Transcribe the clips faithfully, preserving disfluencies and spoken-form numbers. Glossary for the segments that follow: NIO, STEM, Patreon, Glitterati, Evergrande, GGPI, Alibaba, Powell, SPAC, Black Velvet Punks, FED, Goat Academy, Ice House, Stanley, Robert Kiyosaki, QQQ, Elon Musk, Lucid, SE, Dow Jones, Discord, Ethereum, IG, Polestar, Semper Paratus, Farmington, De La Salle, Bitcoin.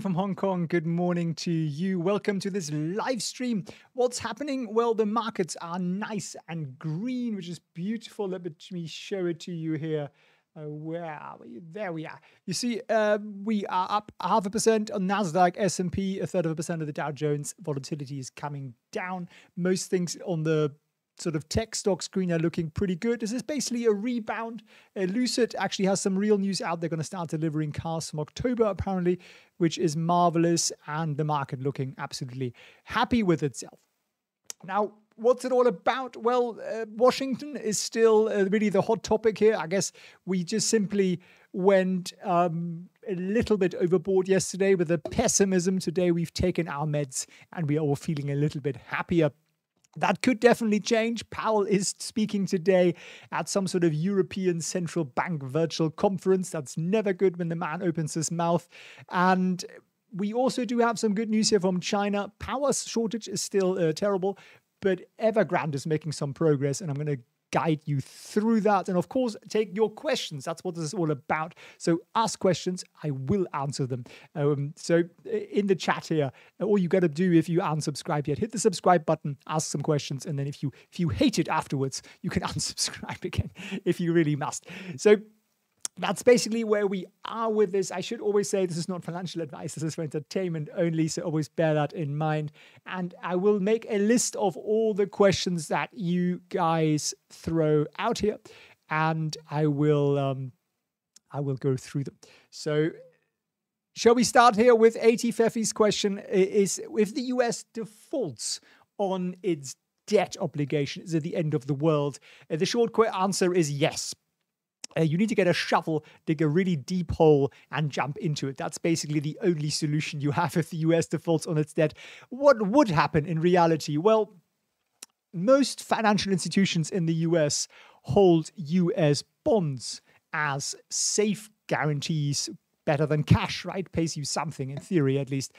From Hong Kong, good morning to you. Welcome to this live stream. What's happening? Well, the markets are nice and green, which is beautiful. Let me show it to you here. Uh, where are we? There we are. You see, uh, we are up half a percent on Nasdaq, S and P, a third of a percent of the Dow Jones. Volatility is coming down. Most things on the sort of tech stock screen are looking pretty good. This is basically a rebound. Uh, Lucid actually has some real news out. They're going to start delivering cars from October, apparently, which is marvelous, and the market looking absolutely happy with itself. Now, what's it all about? Well, uh, Washington is still uh, really the hot topic here. I guess we just simply went um, a little bit overboard yesterday with the pessimism. Today, we've taken our meds, and we are all feeling a little bit happier. That could definitely change. Powell is speaking today at some sort of European Central Bank virtual conference. That's never good when the man opens his mouth. And we also do have some good news here from China. Power shortage is still uh, terrible, but Evergrande is making some progress, and I'm going to guide you through that. And of course, take your questions. That's what this is all about. So ask questions. I will answer them. Um, so in the chat here, all you got to do if you aren't subscribed yet, hit the subscribe button, ask some questions. And then if you, if you hate it afterwards, you can unsubscribe again if you really must. So that's basically where we are with this. I should always say this is not financial advice. This is for entertainment only, so always bear that in mind. And I will make a list of all the questions that you guys throw out here, and I will um, I will go through them. So shall we start here with eighty Feffi's question? Is if the U S defaults on its debt obligations at the end of the world? Uh, the short answer is yes. Uh, you need to get a shovel, dig a really deep hole, and jump into it. That's basically the only solution you have if the U S defaults on its debt. What would happen in reality? Well, most financial institutions in the U S hold U S bonds as safe guarantees, better than cash, right? Pays you something, in theory at least.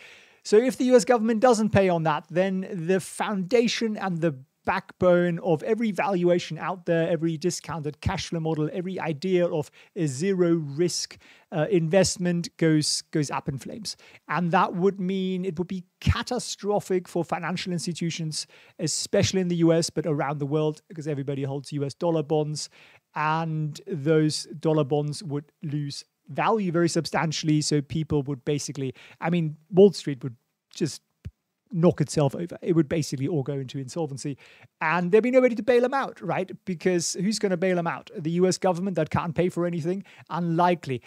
So if the U S government doesn't pay on that, then the foundation and the backbone of every valuation out there, every discounted cash flow model, every idea of a zero risk uh, investment goes goes up in flames. And that would mean it would be catastrophic for financial institutions, especially in the U S, but around the world, because everybody holds U S dollar bonds, and those dollar bonds would lose value very substantially. So people would basically, I mean, Wall Street would just knock itself over. It would basically all go into insolvency, and there'd be nobody to bail them out, right? Because who's going to bail them out? The U S government that can't pay for anything? Unlikely.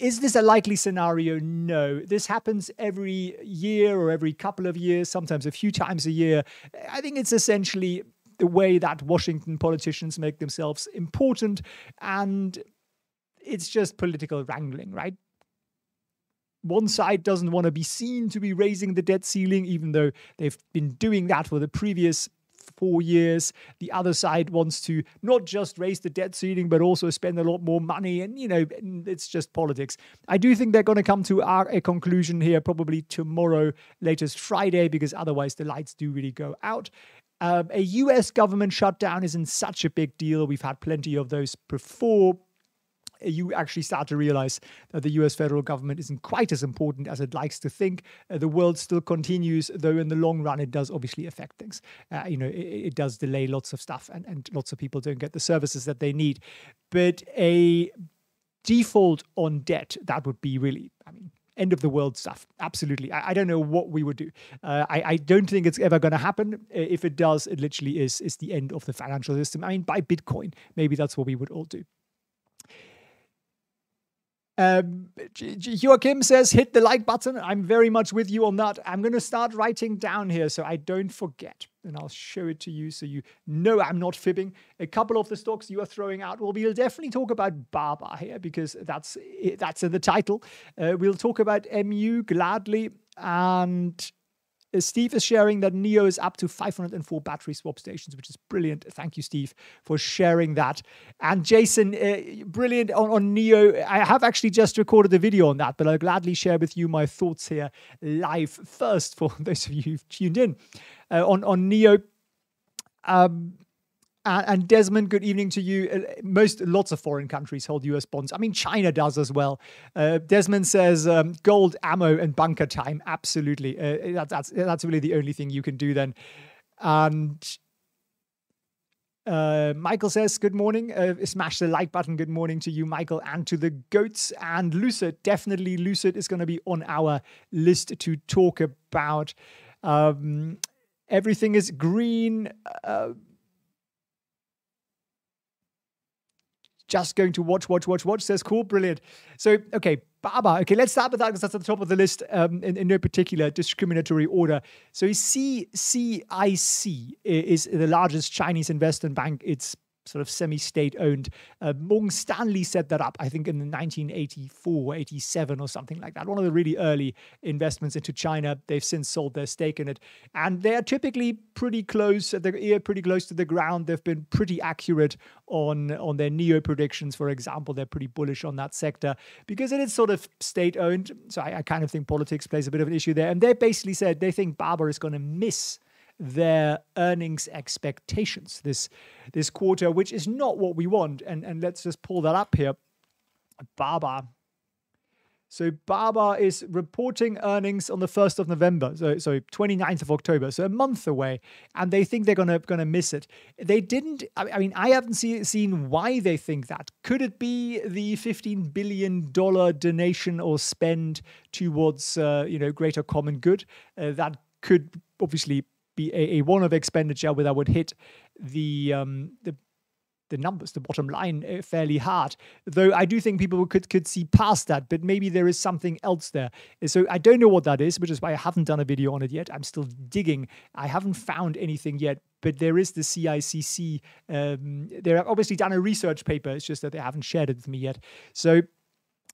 Is this a likely scenario? No. This happens every year or every couple of years, sometimes a few times a year. I think it's essentially the way that Washington politicians make themselves important, and it's just political wrangling, right? One side doesn't want to be seen to be raising the debt ceiling, even though they've been doing that for the previous four years. The other side wants to not just raise the debt ceiling, but also spend a lot more money. And, you know, it's just politics. I do think they're going to come to our, a conclusion here probably tomorrow, latest Friday, because otherwise the lights do really go out. Um, a U S government shutdown isn't such a big deal. We've had plenty of those before. You actually start to realize that the U S federal government isn't quite as important as it likes to think. Uh, the world still continues, though in the long run, it does obviously affect things. Uh, you know, it, it does delay lots of stuff, and, and lots of people don't get the services that they need. But a default on debt, that would be really, I mean, end of the world stuff. Absolutely. I, I don't know what we would do. Uh, I, I don't think it's ever going to happen. If it does, it literally is, is the end of the financial system. I mean, buy Bitcoin. Maybe that's what we would all do. Um, Joachim says, hit the like button. I'm very much with you on that. I'm going to start writing down here so I don't forget, and I'll show it to you so you know I'm not fibbing. A couple of the stocks you are throwing out, well, we'll definitely talk about Baba here because that's that's in the title. Uh, we'll talk about M U gladly, and Steve is sharing that N I O is up to five hundred and four battery swap stations, which is brilliant. Thank you, Steve, for sharing that. And Jason, uh, brilliant on, on N I O. I have actually just recorded a video on that, but I'll gladly share with you my thoughts here live first for those of you who've tuned in uh, on, on N I O. Um, Uh, and Desmond, good evening to you. Uh, most, lots of foreign countries hold U S bonds. I mean, China does as well. Uh, Desmond says um, gold, ammo, and bunker time. Absolutely. Uh, that, that's that's really the only thing you can do then. And uh, Michael says, good morning. Uh, smash the like button. Good morning to you, Michael, and to the goats. And Lucid, definitely Lucid is going to be on our list to talk about. Um, everything is green. Uh, Just going to watch, watch, watch, watch, says cool, brilliant. So, okay, Baba. Okay, let's start with that because that's at the top of the list um, in, in no particular discriminatory order. So C C I C is the largest Chinese investment bank. It's sort of semi-state owned. Uh, Morgan Stanley set that up, I think, in nineteen eighty-four, eighty-seven or something like that. One of the really early investments into China. They've since sold their stake in it. And they're typically pretty close, their ear pretty close to the ground. They've been pretty accurate on, on their N I O predictions, for example. They're pretty bullish on that sector because it is sort of state-owned. So I, I kind of think politics plays a bit of an issue there. And they basically said they think Baba is going to miss their earnings expectations this this quarter, which is not what we want. And and let's just pull that up here. Baba. So Baba is reporting earnings on the first of November, so so twenty-ninth of October, so a month away, and they think they're gonna gonna miss it. They didn't. I, I mean, I haven't see, seen why they think that. Could it be the fifteen billion dollar donation or spend towards uh, you know, greater common good? Uh, that could obviously be a, a one-off expenditure where that would hit the um, the the numbers, the bottom line, uh, fairly hard. Though I do think people could could see past that, but maybe there is something else there. So I don't know what that is, which is why I haven't done a video on it yet. I'm still digging. I haven't found anything yet, but there is the C I C C. Um, they've obviously done a research paper. It's just that they haven't shared it with me yet. So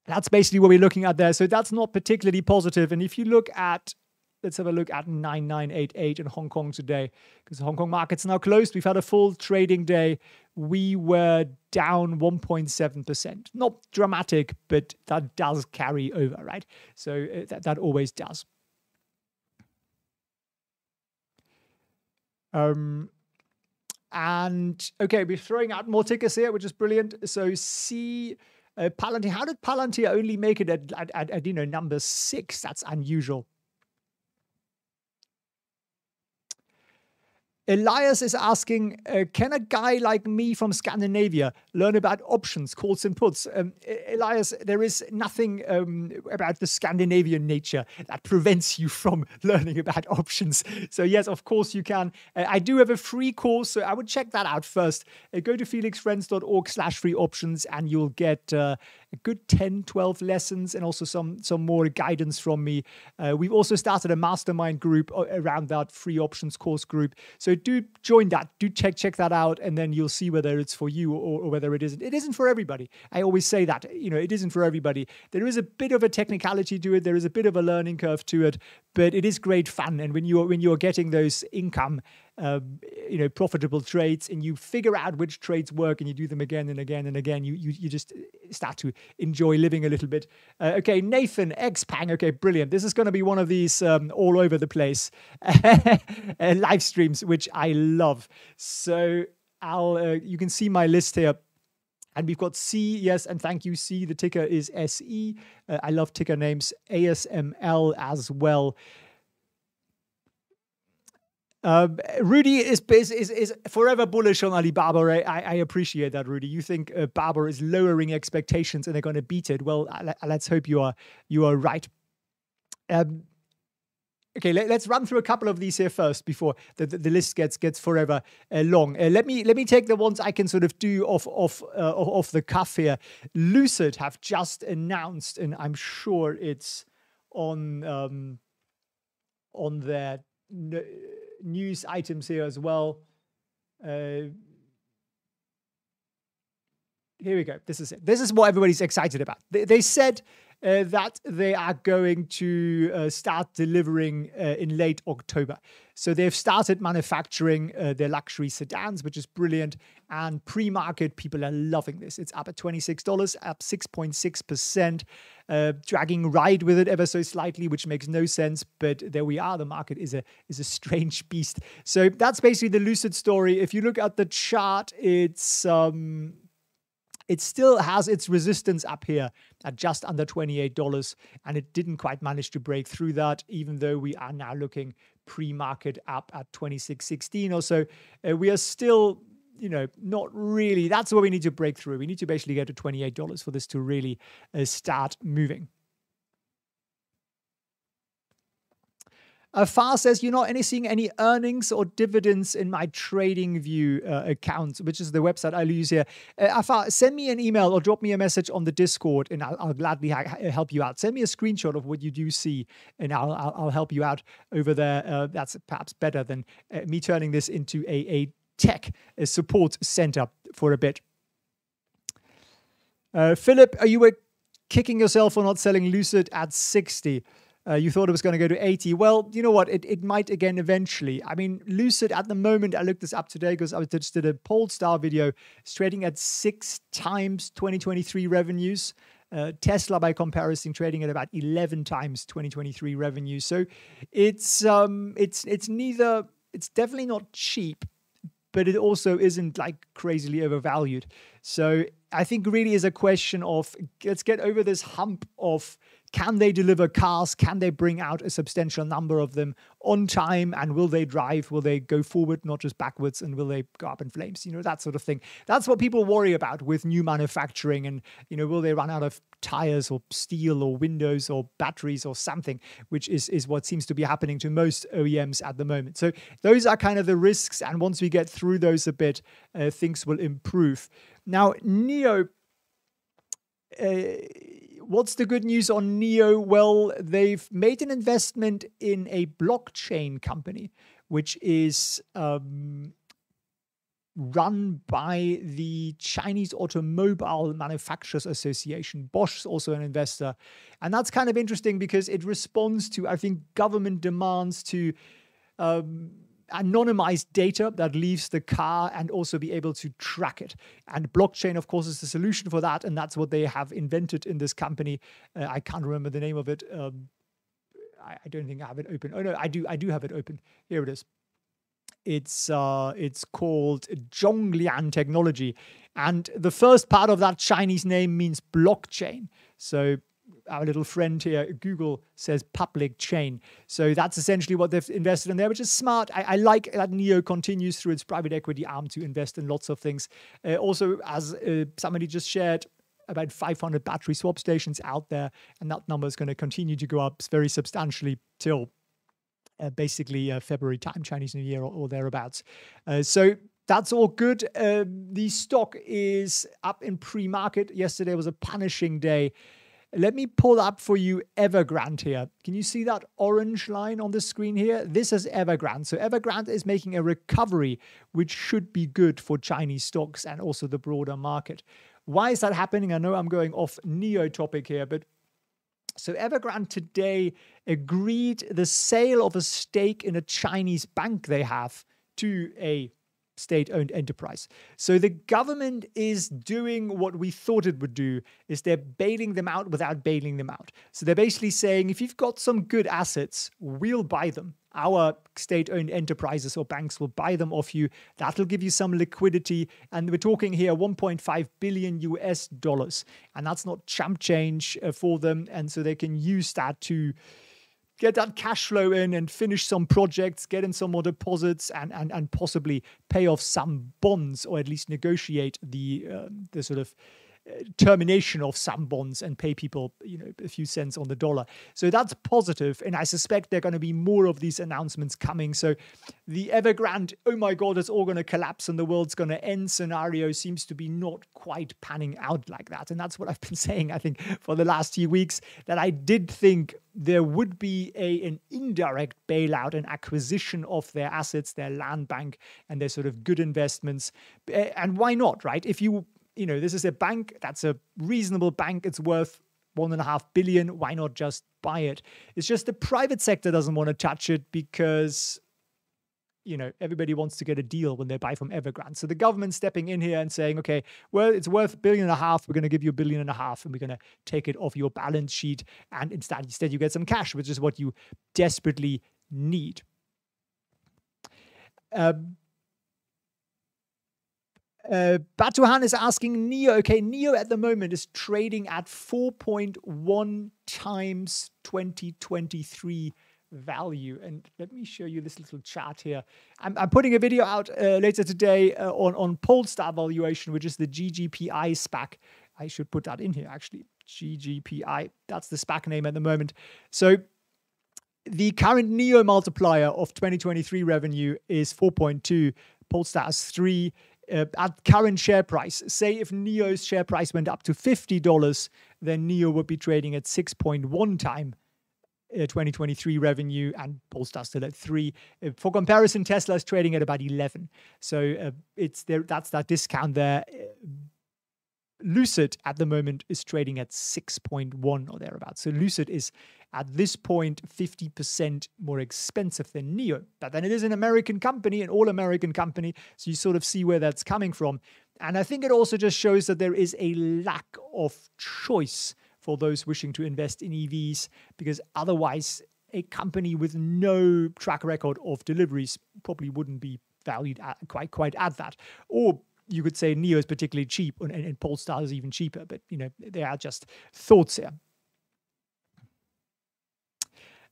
that's basically what we're looking at there. So that's not particularly positive. And if you look at, let's have a look at nine nine eight eight in Hong Kong today, because the Hong Kong market's now closed. We've had a full trading day. We were down one point seven percent. Not dramatic, but that does carry over, right? So that, that always does. Um, and, okay, we're throwing out more tickers here, which is brilliant. So C... Uh, Palantir. How did Palantir only make it at, at, at, at you know, number six? That's unusual. Elias is asking, uh, can a guy like me from Scandinavia learn about options, calls and puts? Um, Elias, there is nothing um, about the Scandinavian nature that prevents you from learning about options. So yes, of course you can. Uh, I do have a free course, so I would check that out first. Uh, go to felixfriends.org slash free options and you'll get uh, a good ten, twelve lessons and also some, some more guidance from me. Uh, we've also started a mastermind group around that free options course group. So do join that, do check check that out, and then you'll see whether it's for you or, or whether it isn't. It isn't for everybody. I always say that, you know, it isn't for everybody. There is a bit of a technicality to it. There is a bit of a learning curve to it, but it is great fun. And when you're, when you're getting those income, uh, you know, profitable trades, and you figure out which trades work and you do them again and again and again, you, you, you just start to enjoy living a little bit. Uh, okay, Nathan, Xpeng. Okay, brilliant. This is going to be one of these um, all over the place uh, live streams, which I love. So I'll, uh, you can see my list here. And we've got C, yes, and thank you, C. The ticker is S E. Uh, I love ticker names. A S M L as well. Um, Rudy is, is is forever bullish on Alibaba. Right? I, I appreciate that, Rudy. You think uh, Baba is lowering expectations and they're going to beat it. Well, let's hope you are you are right. Um, Okay, let, let's run through a couple of these here first before the, the, the list gets gets forever uh, long. Uh, let me let me take the ones I can sort of do off off uh, off the cuff here. Lucid have just announced, and I'm sure it's on um, on their news items here as well. Uh, here we go. This is it. This is what everybody's excited about. They, they said uh, that they are going to uh, start delivering uh, in late October. So they've started manufacturing uh, their luxury sedans, which is brilliant. And pre-market, people are loving this. It's up at twenty-six dollars, up six point six percent, uh, dragging ride with it ever so slightly, which makes no sense. But there we are. The market is a, is a strange beast. So that's basically the Lucid story. If you look at the chart, it's... Um, It still has its resistance up here at just under twenty-eight dollars, and it didn't quite manage to break through that, even though we are now looking pre-market up at twenty-six sixteen or so. Uh, we are still, you know, not really. That's where we need to break through. We need to basically get to twenty-eight dollars for this to really uh, start moving. Uh, Far says, you're not any seeing any earnings or dividends in my TradingView uh, account, which is the website I use here. Uh, Far, send me an email or drop me a message on the Discord, and I'll, I'll gladly ha help you out. Send me a screenshot of what you do see, and I'll, I'll, I'll help you out over there. Uh, that's perhaps better than uh, me turning this into a, a tech a support center for a bit. Uh, Philip, are you were kicking yourself for not selling Lucid at sixty? Uh, you thought it was going to go to eighty. Well, you know what? It, it might again eventually. I mean, Lucid at the moment, I looked this up today because I just did a Polestar video, trading at six times twenty twenty-three revenues. Uh, Tesla, by comparison, trading at about eleven times twenty twenty-three revenues. So it's um, it's it's neither. It's definitely not cheap, but it also isn't like crazily overvalued. So I think really is a question of let's get over this hump of. Can they deliver cars? Can they bring out a substantial number of them on time? And will they drive? Will they go forward, not just backwards? And will they go up in flames? You know, that sort of thing. That's what people worry about with new manufacturing. And, you know, will they run out of tires or steel or windows or batteries or something, which is, is what seems to be happening to most O E Ms at the moment. So those are kind of the risks. And once we get through those a bit, uh, things will improve. Now, N I O... Uh, What's the good news on N I O? Well, they've made an investment in a blockchain company, which is um, run by the Chinese Automobile Manufacturers Association. Bosch is also an investor. And that's kind of interesting because it responds to, I think, government demands to um, anonymized data that leaves the car and also be able to track it. And blockchain, of course, is the solution for that. And that's what they have invented in this company. Uh, I can't remember the name of it. Um, I, I don't think I have it open. Oh, no, I do. I do have it open. Here it is. It's uh, it's called Zhonglian Technology. And the first part of that Chinese name means blockchain. So our little friend here, Google, says public chain. So that's essentially what they've invested in there, which is smart. I, I like that N I O continues through its private equity arm to invest in lots of things. Uh, also, as uh, somebody just shared, about five hundred battery swap stations out there, and that number is going to continue to go up very substantially till uh, basically uh, February time, Chinese New Year or, or thereabouts. Uh, so that's all good. Uh, the stock is up in pre-market. Yesterday was a punishing day. Let me pull up for you Evergrande here. Can you see that orange line on the screen here? This is Evergrande. So Evergrande is making a recovery, which should be good for Chinese stocks and also the broader market. Why is that happening? I know I'm going off N I O topic here, but so Evergrande today agreed the sale of a stake in a Chinese bank they have to a state-owned enterprise. So the government is doing what we thought it would do, is they're bailing them out without bailing them out. So they're basically saying, if you've got some good assets, we'll buy them. Our state-owned enterprises or banks will buy them off you. That'll give you some liquidity. And we're talking here one point five billion U S dollars. And that's not chump change for them. And so they can use that to get that cash flow in and finish some projects, get in some more deposits, and and and possibly pay off some bonds, or at least negotiate the uh, the sort of termination of some bonds and pay people, you know, a few cents on the dollar. So that's positive, and I suspect there are going to be more of these announcements coming. So the Evergrande, oh my God, it's all going to collapse and the world's going to end scenario seems to be not quite panning out like that. And that's what I've been saying, I think, for the last few weeks, that I did think there would be a, an indirect bailout and acquisition of their assets, their land bank, and their sort of good investments. And why not, right? If you, you know, this is a bank, that's a reasonable bank, it's worth one and a half billion. Why not just buy it? It's just the private sector doesn't want to touch it because, you know, everybody wants to get a deal when they buy from Evergrande. So the government stepping in here and saying, okay, well, it's worth a billion and a half. We're going to give you a billion and a half and we're going to take it off your balance sheet. And instead, instead you get some cash, which is what you desperately need. Um, Uh, Batuhan is asking N I O. Okay, N I O at the moment is trading at four point one times twenty twenty-three value. And let me show you this little chart here. I'm, I'm putting a video out uh, later today uh, on, on Polestar valuation, which is the G G P I SPAC. I should put that in here, actually. G G P I, that's the SPAC name at the moment. So the current N I O multiplier of twenty twenty-three revenue is four point two. Polestar is three. Uh, at current share price, say if N I O's share price went up to fifty dollars, then N I O would be trading at six point one time uh, twenty twenty-three revenue and Polestar still at three. Uh, for comparison, Tesla is trading at about eleven. So uh, it's there, that's that discount there. Uh, Lucid at the moment is trading at six point one or thereabouts. So Lucid is at this point fifty percent more expensive than N I O. But then it is an American company, an all-American company. So you sort of see where that's coming from. And I think it also just shows that there is a lack of choice for those wishing to invest in E Vs, because otherwise a company with no track record of deliveries probably wouldn't be valued at quite, quite at that. Or you could say N I O is particularly cheap and, and Polestar is even cheaper, but you know, there are just thoughts here.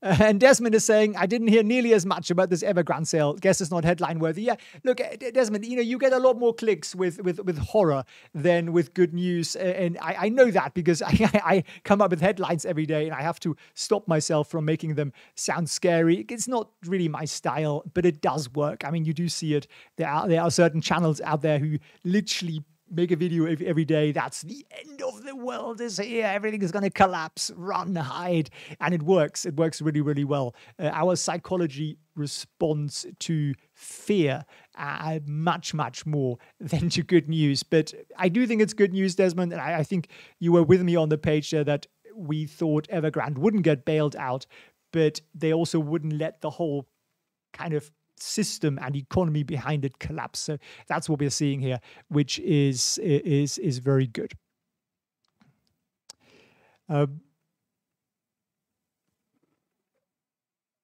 Uh, and Desmond is saying, I didn't hear nearly as much about this Evergrande sale. Guess it's not headline worthy. Yeah, look, Desmond, you know, you get a lot more clicks with with, with horror than with good news. And I, I know that because I, I come up with headlines every day and I have to stop myself from making them sound scary. It's not really my style, but it does work. I mean, you do see it. There are, there are certain channels out there who literally make a video every day. That's the end of the world is here. Everything is going to collapse. Run, hide. And it works. It works really, really well. Uh, our psychology responds to fear uh, much, much more than to good news. But I do think it's good news, Desmond. And I, I think you were with me on the page there that we thought Evergrande wouldn't get bailed out, but they also wouldn't let the whole kind of system and economy behind it collapse. So that's what we're seeing here, which is is is very good. Uh,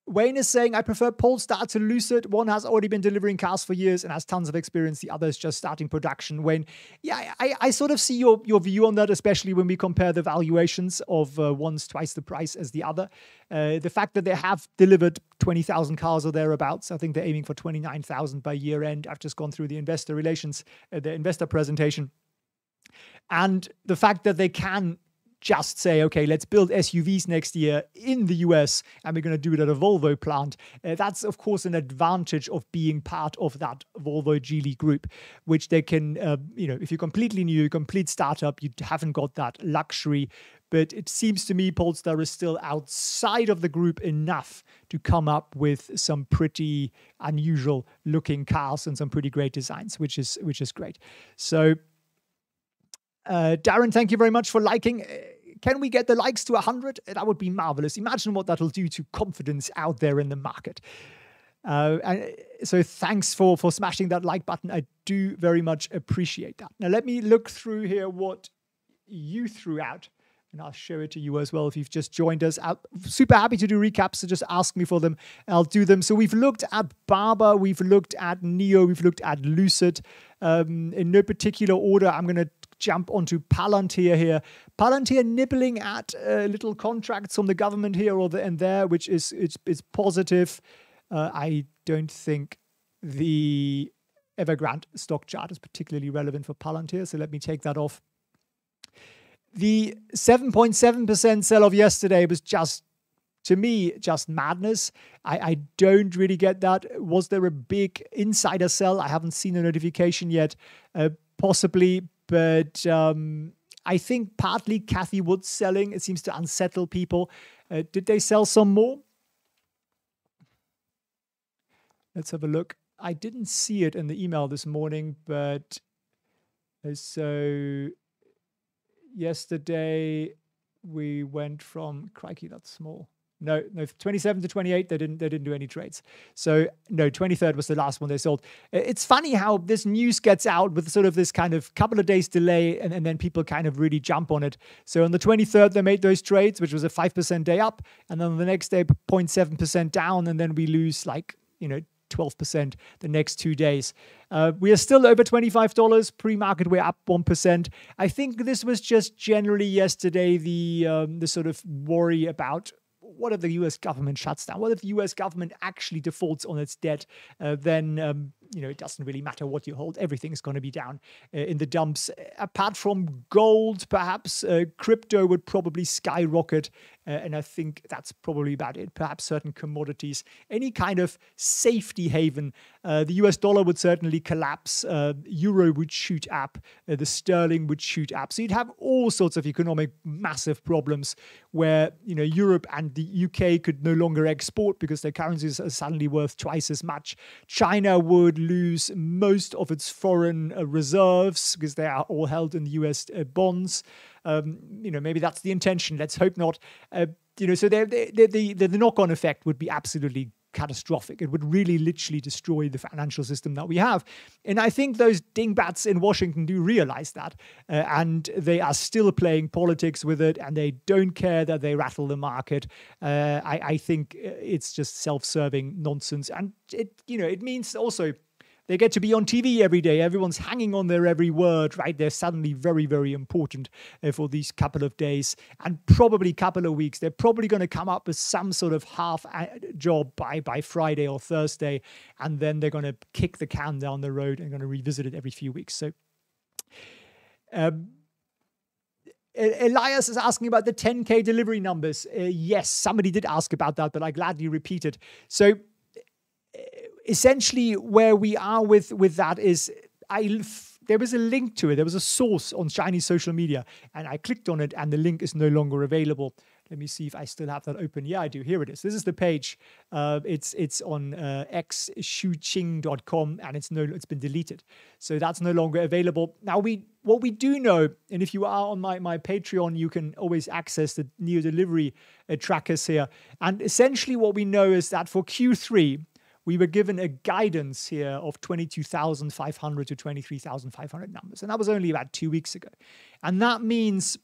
Wayne is saying, I prefer Polestar to Lucid. One has already been delivering cars for years and has tons of experience. The other is just starting production. Wayne, yeah, I, I sort of see your, your view on that, especially when we compare the valuations of uh, one's twice the price as the other. Uh, the fact that they have delivered twenty thousand cars or thereabouts, I think they're aiming for twenty-nine thousand by year end. I've just gone through the investor relations, uh, the investor presentation. And the fact that they can just say, okay, let's build S U Vs next year in the U S and we're going to do it at a Volvo plant. Uh, that's, of course, an advantage of being part of that Volvo Geely group, which they can, uh, you know, if you're completely new, complete startup, you haven't got that luxury. But it seems to me Polestar is still outside of the group enough to come up with some pretty unusual looking cars and some pretty great designs, which is, which is great. So uh, Darren, thank you very much for liking. Can we get the likes to one hundred? That would be marvelous. Imagine what that'll do to confidence out there in the market. Uh, and so thanks for, for smashing that like button. I do very much appreciate that. Now, let me look through here what you threw out, and I'll show it to you as well if you've just joined us. I'm super happy to do recaps, so just ask me for them. I'll do them. So we've looked at Barber. We've looked at N I O. We've looked at Lucid. Um, in no particular order, I'm going to jump onto Palantir here. Palantir nibbling at uh, little contracts from the government here or the, and there, which is it's, it's positive. Uh, I don't think the Evergrande stock chart is particularly relevant for Palantir, so let me take that off. The seven point seven percent sell-off yesterday was just, to me, just madness. I, I don't really get that. Was there a big insider sell? I haven't seen a notification yet, uh, possibly. But um, I think partly Kathy Wood's selling. It seems to unsettle people. Uh, did they sell some more? Let's have a look. I didn't see it in the email this morning, but uh, so yesterday we went from, crikey, that's small. No, no, twenty-seven to twenty-eight, they didn't, they didn't do any trades. So no, twenty-third was the last one they sold. It's funny how this news gets out with sort of this kind of couple of days delay, and, and then people kind of really jump on it. So on the twenty-third, they made those trades, which was a five percent day up. And then the next day, zero point seven percent down. And then we lose like, you know, twelve percent the next two days. Uh, we are still over twenty-five dollars. Pre-market, we're up one percent. I think this was just generally yesterday, the, um, the sort of worry about, what if the U S government shuts down? What if the U S government actually defaults on its debt? Uh, then, um, you know, it doesn't really matter what you hold. Everything is going to be down uh, in the dumps. Apart from gold, perhaps, uh, crypto would probably skyrocket. Uh, and I think that's probably about it. Perhaps certain commodities, any kind of safety haven. Uh, the U S dollar would certainly collapse. Uh, Euro would shoot up. Uh, the sterling would shoot up. So you'd have all sorts of economic massive problems where, you know, Europe and the U K could no longer export because their currencies are suddenly worth twice as much. China would lose most of its foreign uh, reserves because they are all held in the U S uh, bonds. Um, you know, maybe that's the intention. Let's hope not. Uh, you know, so the the the, the, the knock-on effect would be absolutely catastrophic. It would really literally destroy the financial system that we have. And I think those dingbats in Washington do realize that. Uh, and they are still playing politics with it. And they don't care that they rattle the market. Uh, I, I think it's just self-serving nonsense. And, it you know, it means also they get to be on T V every day. Everyone's hanging on their every word, right? They're suddenly very, very important uh, for these couple of days and probably couple of weeks. They're probably going to come up with some sort of half job by, by Friday or Thursday, and then they're going to kick the can down the road and going to revisit it every few weeks. So um, Elias is asking about the ten K delivery numbers. Uh, yes, somebody did ask about that, but I gladly repeat it. So essentially, where we are with with that is, I there was a link to it. There was a source on Chinese social media, and I clicked on it, and the link is no longer available. Let me see if I still have that open. Yeah, I do. Here it is. This is the page. Uh, it's it's on uh, x shu qing dot com, and it's no it's been deleted, so that's no longer available. Now we what we do know, and if you are on my my Patreon, you can always access the N I O delivery uh, trackers here. And essentially, what we know is that for Q three. We were given a guidance here of twenty-two thousand five hundred to twenty-three thousand five hundred numbers. And that was only about two weeks ago. And that means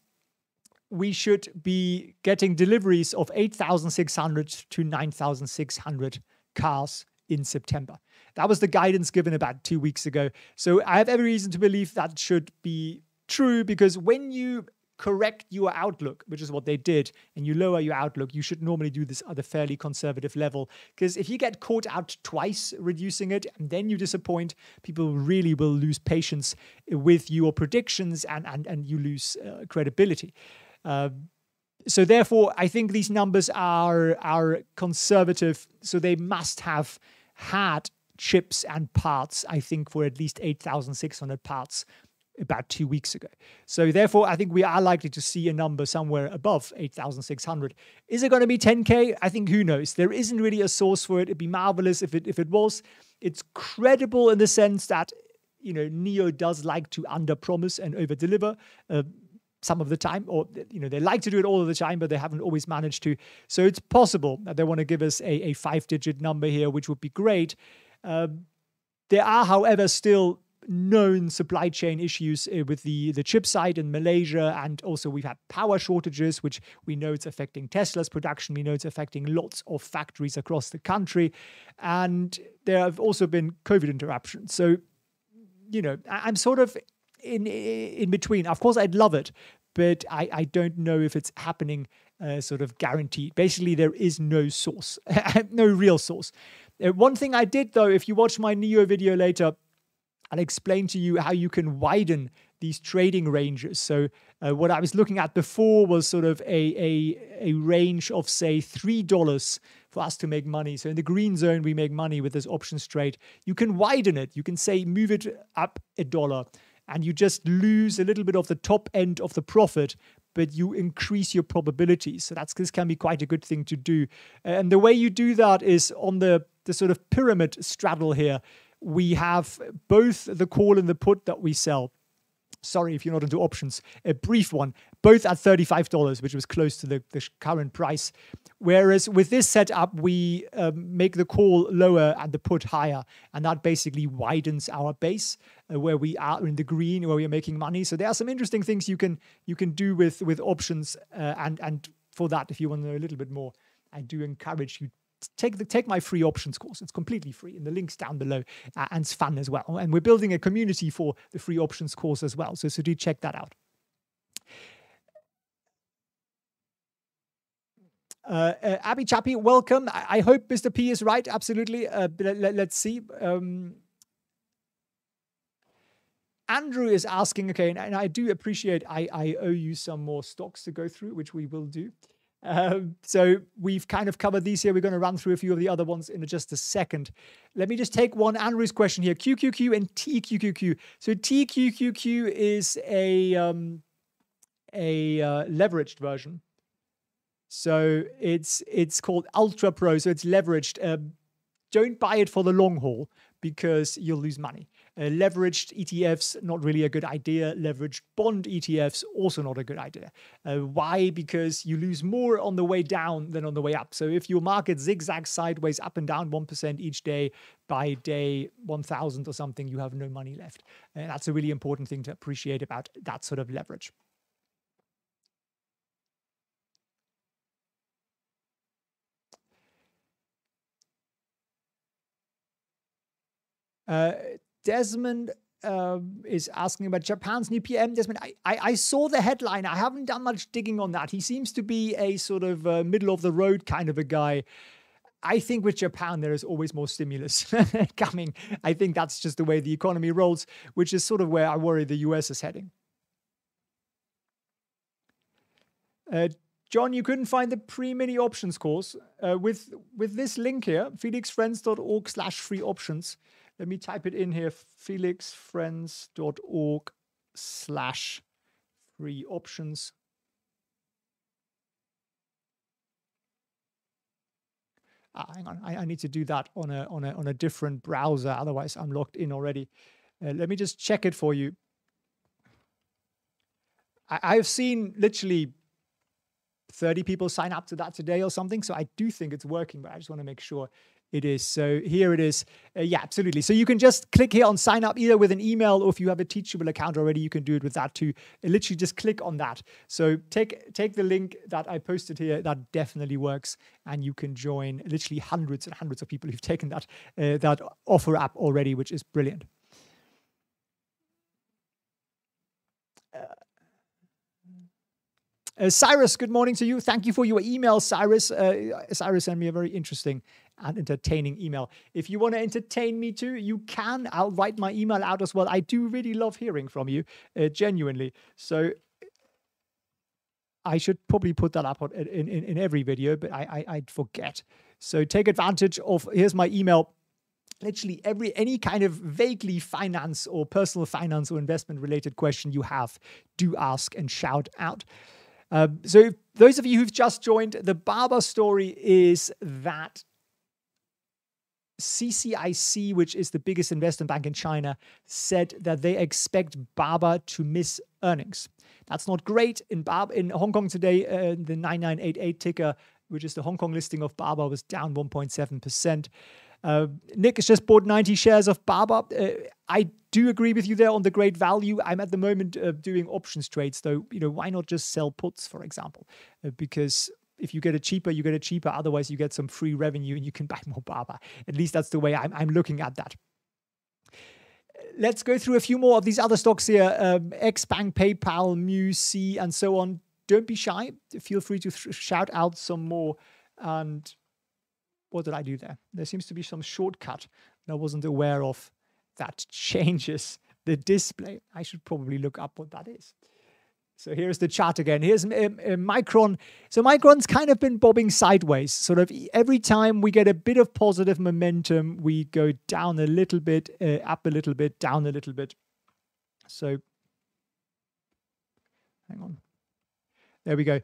we should be getting deliveries of eight thousand six hundred to nine thousand six hundred cars in September. That was the guidance given about two weeks ago. So I have every reason to believe that should be true, because when you correct your outlook, which is what they did, and you lower your outlook, you should normally do this at a fairly conservative level, because if you get caught out twice reducing it and then you disappoint, people really will lose patience with your predictions, and and, and you lose uh, credibility. Uh, so therefore, I think these numbers are, are conservative, so they must have had chips and parts, I think, for at least eight thousand six hundred parts about two weeks ago. So therefore, I think we are likely to see a number somewhere above eight thousand six hundred. Is it going to be ten K? I think who knows? There isn't really a source for it. It'd be marvelous if it, if it was. It's credible in the sense that, you know, N I O does like to under-promise and over-deliver uh, some of the time, or, you know, they like to do it all of the time, but they haven't always managed to. So it's possible that they want to give us a, a five-digit number here, which would be great. Uh, there are, however, still known supply chain issues with the the chip side in Malaysia, and also we've had power shortages, which we know it's affecting Tesla's production. We know it's affecting lots of factories across the country, and there have also been COVID interruptions. So, you know, I'm sort of in in between. Of course, I'd love it, but I I don't know if it's happening uh, sort of guaranteed. Basically, there is no source, no real source. Uh, one thing I did though, if you watch my N I O video later, I'll explain to you how you can widen these trading ranges. So uh, what I was looking at before was sort of a, a, a range of, say, three dollars for us to make money. So in the green zone, we make money with this options trade. You can widen it. You can say move it up a dollar, and you just lose a little bit of the top end of the profit, but you increase your probability. So that's, this can be quite a good thing to do. And the way you do that is on the, the sort of pyramid straddle here. We have both the call and the put that we sell. Sorry if you're not into options, a brief one. both at thirty-five dollars, which was close to the, the current price. Whereas with this setup, we um, make the call lower and the put higher. And that basically widens our base uh, where we are in the green, where we are making money. So there are some interesting things you can you can do with, with options. Uh, and, and for that, if you want to know a little bit more, I do encourage you to take the take my free options course. It's completely free, and the link's down below, uh, and it's fun as well. And we're building a community for the free options course as well. So, so do check that out. Uh, uh, Abby Chappie, welcome. I, I hope Mister P is right. Absolutely. Uh, let, let's see. Um, Andrew is asking, okay, and, and I do appreciate I, I owe you some more stocks to go through, which we will do. Um, so we've kind of covered these here. We're going to run through a few of the other ones in just a second. Let me just take one Andrew's question here. Q Q Q and T Q Q Q. So T Q Q Q is a, um, a uh, leveraged version. So it's it's called Ultra Pro, so it's leveraged. Um, don't buy it for the long haul because you'll lose money. Uh, leveraged E T Fs, not really a good idea. Leveraged bond E T Fs, also not a good idea. Uh, why? Because you lose more on the way down than on the way up. So if your market zigzags sideways up and down one percent each day, by day one thousand or something, you have no money left. And that's a really important thing to appreciate about that sort of leverage. Uh, Desmond um, is asking about Japan's new P M. Desmond, I, I, I saw the headline. I haven't done much digging on that. He seems to be a sort of uh, middle of the road kind of a guy. I think with Japan, there is always more stimulus coming. I think that's just the way the economy rolls, which is sort of where I worry the U S is heading. Uh, John, you couldn't find the pre-mini options course. Uh, with, with this link here, felixfriends.org slash free options. Let me type it in here, felixfriends.org slash free options. Ah, hang on, I, I need to do that on a, on a, on a different browser, otherwise I'm locked in already. Uh, let me just check it for you. I, I've seen literally thirty people sign up to that today or something, so I do think it's working, but I just want to make sure it is. So here it is. Uh, yeah, absolutely. So you can just click here on sign up either with an email, or if you have a Teachable account already, you can do it with that too. And literally just click on that. So take, take the link that I posted here. That definitely works. And you can join literally hundreds and hundreds of people who've taken that, uh, that offer app already, which is brilliant. Uh, Cyrus, good morning to you. Thank you for your email, Cyrus. Uh, Cyrus sent me a very interesting and entertaining email. If you want to entertain me too, you can. I'll write my email out as well. I do really love hearing from you, uh, genuinely. So I should probably put that up on, in, in, in every video, but I, I, I'd forget. So take advantage of, here's my email. Literally every any kind of vaguely finance or personal finance or investment related question you have, do ask and shout out. Uh, so those of you who've just joined, the Barber story is that C C I C, which is the biggest investment bank in China, said that they expect Barber to miss earnings. That's not great. In, Bar in Hong Kong today, uh, the nine nine eight eight ticker, which is the Hong Kong listing of Barber, was down one point seven percent. Uh, Nick has just bought ninety shares of Barber. Uh, I do agree with you there on the great value. I'm at the moment uh, doing options trades, though. You know, why not just sell puts, for example? Uh, because if you get it cheaper, you get it cheaper. Otherwise, you get some free revenue and you can buy more Barber. At least that's the way I'm, I'm looking at that. Let's go through a few more of these other stocks here. Um, Xpeng, PayPal, M U, C, and so on. Don't be shy. Feel free to th shout out some more. And what did I do there? There seems to be some shortcut that I wasn't aware of that changes the display. I should probably look up what that is. So here's the chart again. Here's um, um, Micron. So Micron's kind of been bobbing sideways. Sort of every time we get a bit of positive momentum, we go down a little bit, uh, up a little bit, down a little bit. So hang on. There we go.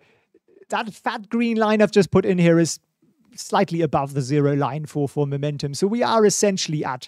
That fat green line I've just put in here is slightly above the zero line for, for momentum. So we are essentially at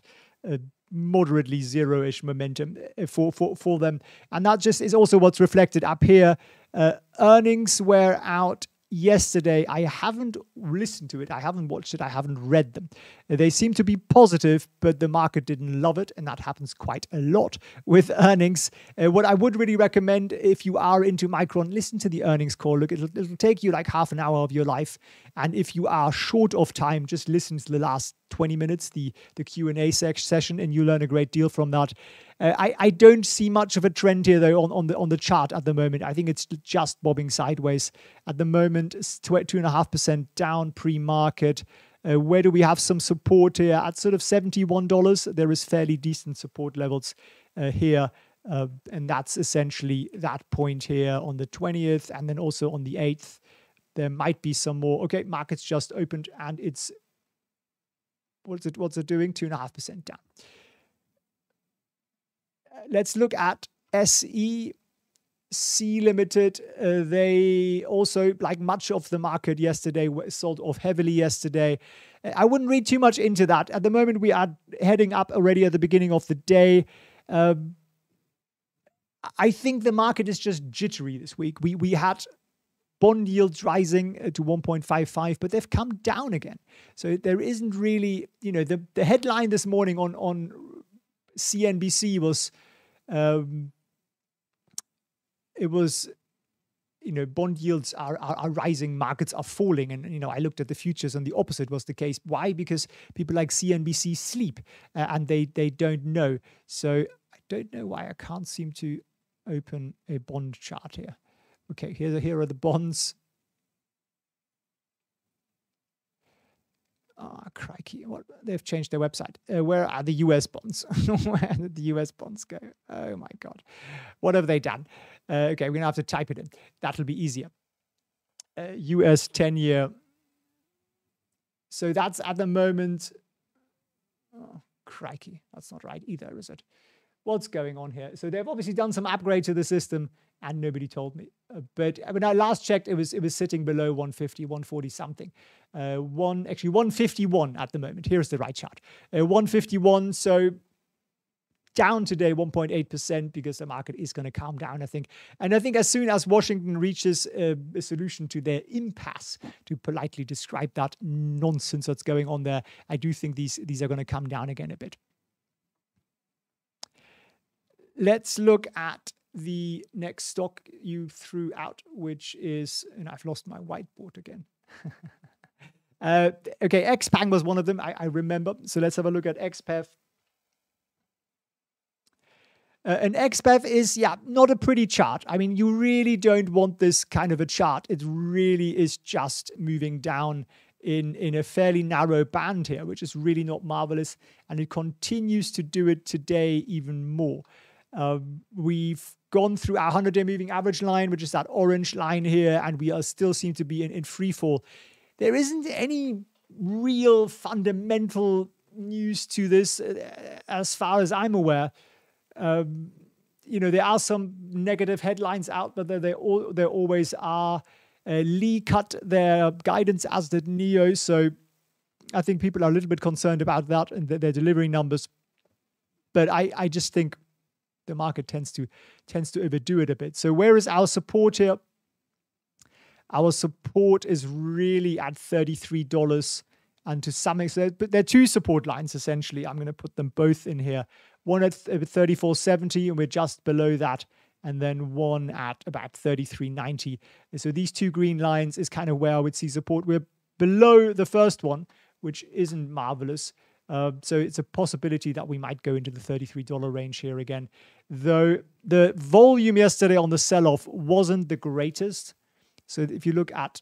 uh, moderately zero-ish momentum for, for, for them. And that just is also what's reflected up here. Uh, earnings were out yesterday. I haven't listened to it. I haven't watched it. I haven't read them. They seem to be positive, but the market didn't love it. And that happens quite a lot with earnings. Uh, what I would really recommend, if you are into Micron, listen to the earnings call. Look, it'll, it'll take you like half an hour of your life. And if you are short of time, just listen to the last twenty minutes, the, the Q and A session, and you learn a great deal from that. Uh, I, I don't see much of a trend here, though, on, on, the, on the chart at the moment. I think it's just bobbing sideways. At the moment, it's two point five percent down pre-market. Uh, where do we have some support here? At sort of seventy-one dollars, there is fairly decent support levels uh, here. Uh, and that's essentially that point here on the twentieth. And then also on the eighth, there might be some more. Okay, market's just opened and it's, what's it, what's it doing? two point five percent down. Let's look at S E, C Limited. Uh, they also, like much of the market yesterday, were sold off heavily yesterday. I wouldn't read too much into that. At the moment, we are heading up already at the beginning of the day. Um, I think the market is just jittery this week. We, we had bond yields rising to one point five five, but they've come down again. So there isn't really, you know, the, the headline this morning on, on C N B C was, um, it was, you know, bond yields are, are, are rising, markets are falling. And, you know, I looked at the futures and the opposite was the case. Why? Because people like C N B C sleep uh, and they, they don't know. So I don't know why I can't seem to open a bond chart here. Okay, here, here are the bonds. Ah, oh, crikey. What, they've changed their website. Uh, where are the U S bonds? Where did the U S bonds go? Oh my God. What have they done? Uh, okay, we're going to have to type it in. That'll be easier. Uh, U S ten year. So that's at the moment. Oh, crikey. That's not right either, is it? What's going on here? So they've obviously done some upgrade to the system and nobody told me. Uh, but when I last checked, it was it was sitting below one fifty, one forty something. Uh, one actually one fifty-one at the moment. Here's the right chart. Uh, one fifty-one. So down today one point eight percent because the market is going to calm down, I think. And I think as soon as Washington reaches uh, a solution to their impasse, to politely describe that nonsense that's going on there, I do think these these are going to come down again a bit. Let's look at the next stock you threw out, which is, and I've lost my whiteboard again. uh, okay, Xpeng was one of them, I, I remember. So let's have a look at X P E V. Uh, and X P E V is, yeah, not a pretty chart. I mean, you really don't want this kind of a chart. It really is just moving down in, in a fairly narrow band here, which is really not marvelous. And it continues to do it today even more. Uh, we've gone through our hundred-day moving average line, which is that orange line here, and we are still seem to be in, in free fall. There isn't any real fundamental news to this, uh, as far as I'm aware. Um, you know, there are some negative headlines out, but there, there, all, there always are. Uh, Lee cut their guidance, as did N I O, so I think people are a little bit concerned about that and th their delivery numbers. But I, I just think the market tends to tends to overdo it a bit. So where is our support here? Our support is really at thirty-three dollars, and to some extent, but there are two support lines essentially. I'm going to put them both in here. One at thirty-four seventy, and we're just below that, and then one at about thirty-three ninety. So these two green lines is kind of where I would see support. We're below the first one, which isn't marvelous. Uh, so it's a possibility that we might go into the thirty-three dollar range here again. Though the volume yesterday on the sell-off wasn't the greatest. So if you look at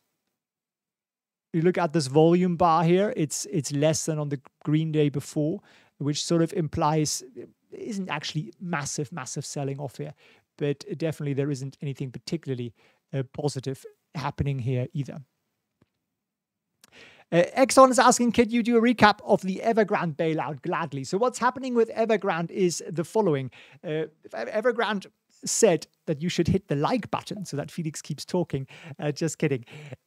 you look at this volume bar here, it's it's less than on the green day before, which sort of implies it isn't actually massive, massive selling off here. But definitely there isn't anything particularly uh, positive happening here either. Uh, Exxon is asking, could you do a recap of the Evergrande bailout? Gladly. So what's happening with Evergrande is the following. Uh, Evergrande said that you should hit the like button so that Felix keeps talking. Uh, just kidding.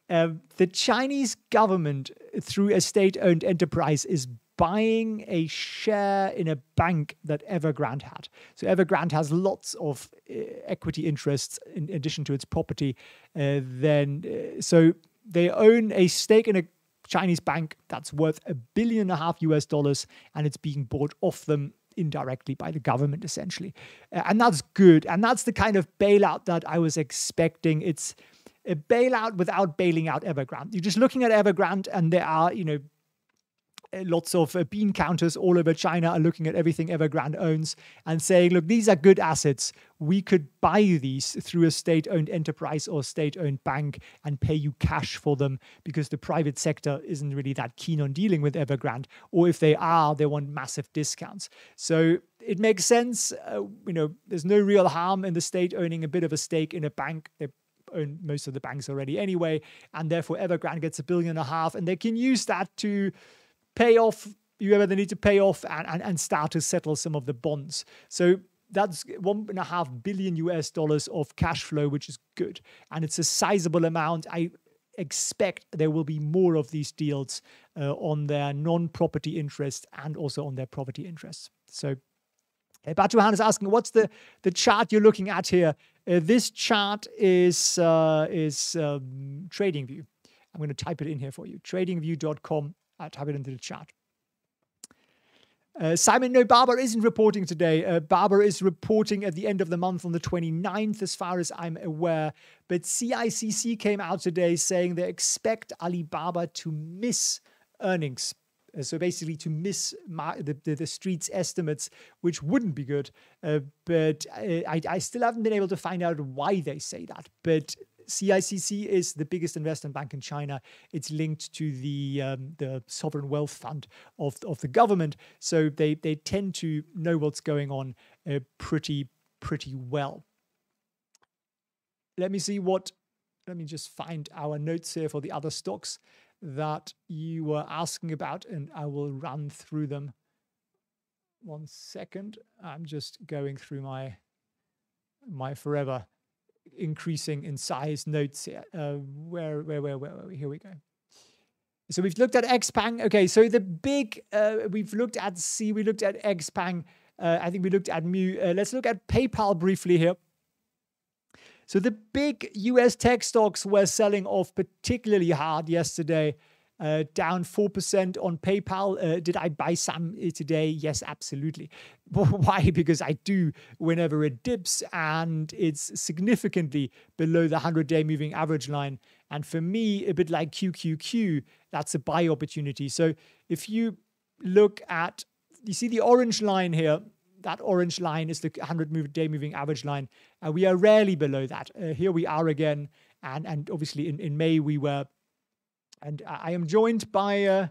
Uh, the Chinese government, through a state-owned enterprise, is buying a share in a bank that Evergrande had. So Evergrande has lots of uh, equity interests in addition to its property. Uh, then, uh, so they own a stake in a Chinese bank that's worth a billion and a half U S dollars, and it's being bought off them indirectly by the government, essentially. Uh, and that's good. And that's the kind of bailout that I was expecting. It's a bailout without bailing out Evergrande. You're just looking at Evergrande, and there are, you know, lots of uh, bean counters all over China are looking at everything Evergrande owns and saying, look, these are good assets. We could buy these through a state-owned enterprise or state-owned bank and pay you cash for them, because the private sector isn't really that keen on dealing with Evergrande, or if they are, they want massive discounts. So it makes sense. Uh, you know, there's no real harm in the state owning a bit of a stake in a bank. They own most of the banks already anyway, and therefore Evergrande gets a billion and a half, and they can use that to pay off whoever they need to pay off, and, and, and start to settle some of the bonds. So that's one and a half billion U S dollars of cash flow, which is good. And it's a sizable amount. I expect there will be more of these deals uh, on their non-property interests and also on their property interests. So uh, Batuhan is asking, what's the, the chart you're looking at here? Uh, this chart is, uh, is um, TradingView. I'm going to type it in here for you, trading view dot com. Uh, type it into the chat. Uh, Simon, no, Barbara isn't reporting today. Uh, Barbara is reporting at the end of the month on the twenty-ninth, as far as I'm aware. But C I C C came out today saying they expect Alibaba to miss earnings. Uh, so basically to miss the, the, the street's estimates, which wouldn't be good. Uh, but I, I still haven't been able to find out why they say that. But C I C C is the biggest investment bank in China. It's linked to the um, the sovereign wealth fund of of the government, so they they tend to know what's going on uh, pretty pretty well. Let me see what. Let me just find our notes here for the other stocks that you were asking about, and I will run through them. One second, I'm just going through my my forever increasing in size notes here. Uh, where, where, where, where, where, here we go. So we've looked at Xpeng. Okay, so the big, uh, we've looked at C, we looked at Xpeng. Uh, I think we looked at M U. Uh, let's look at PayPal briefly here. So the big U S tech stocks were selling off particularly hard yesterday, uh, down four percent on PayPal. Uh, did I buy some today? Yes, absolutely. Why? Because I do whenever it dips, and it's significantly below the hundred-day moving average line. And for me, a bit like Q Q Q, that's a buy opportunity. So if you look at, you see the orange line here, that orange line is the hundred-day moving average line. Uh, we are rarely below that. Uh, here we are again. And, and obviously in, in May we were, and I am joined by uh,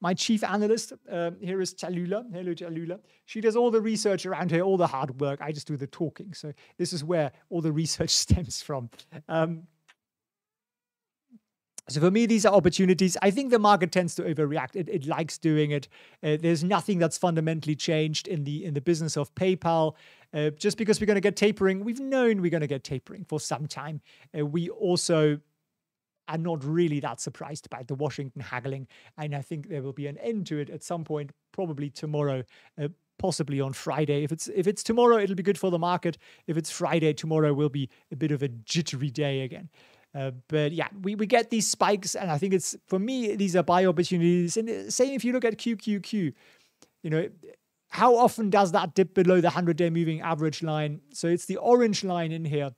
my chief analyst. Uh, here is Talula. Hello, Talula. She does all the research around here, all the hard work. I just do the talking. So this is where all the research stems from. Um, So for me, these are opportunities. I think the market tends to overreact. It, it likes doing it. Uh, there's nothing that's fundamentally changed in the in the business of PayPal. Uh, just because we're going to get tapering, we've known we're going to get tapering for some time. Uh, we also are not really that surprised by the Washington haggling. And I think there will be an end to it at some point, probably tomorrow, uh, possibly on Friday. If it's if it's tomorrow, it'll be good for the market. If it's Friday, tomorrow will be a bit of a jittery day again. Uh, but yeah, we, we get these spikes, and I think it's, for me, these are buy opportunities. And same if you look at Q Q Q, you know, how often does that dip below the hundred-day moving average line? So it's the orange line in here.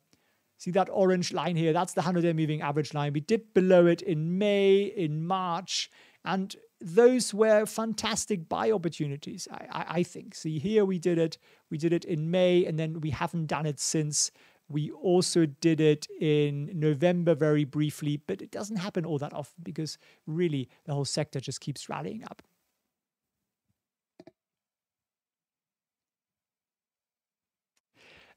See that orange line here? That's the hundred-day moving average line. We dipped below it in May, in March, and those were fantastic buy opportunities, I, I, I think. See, here we did it. We did it in May, and then we haven't done it since. We also did it in November very briefly, but it doesn't happen all that often because really the whole sector just keeps rallying up.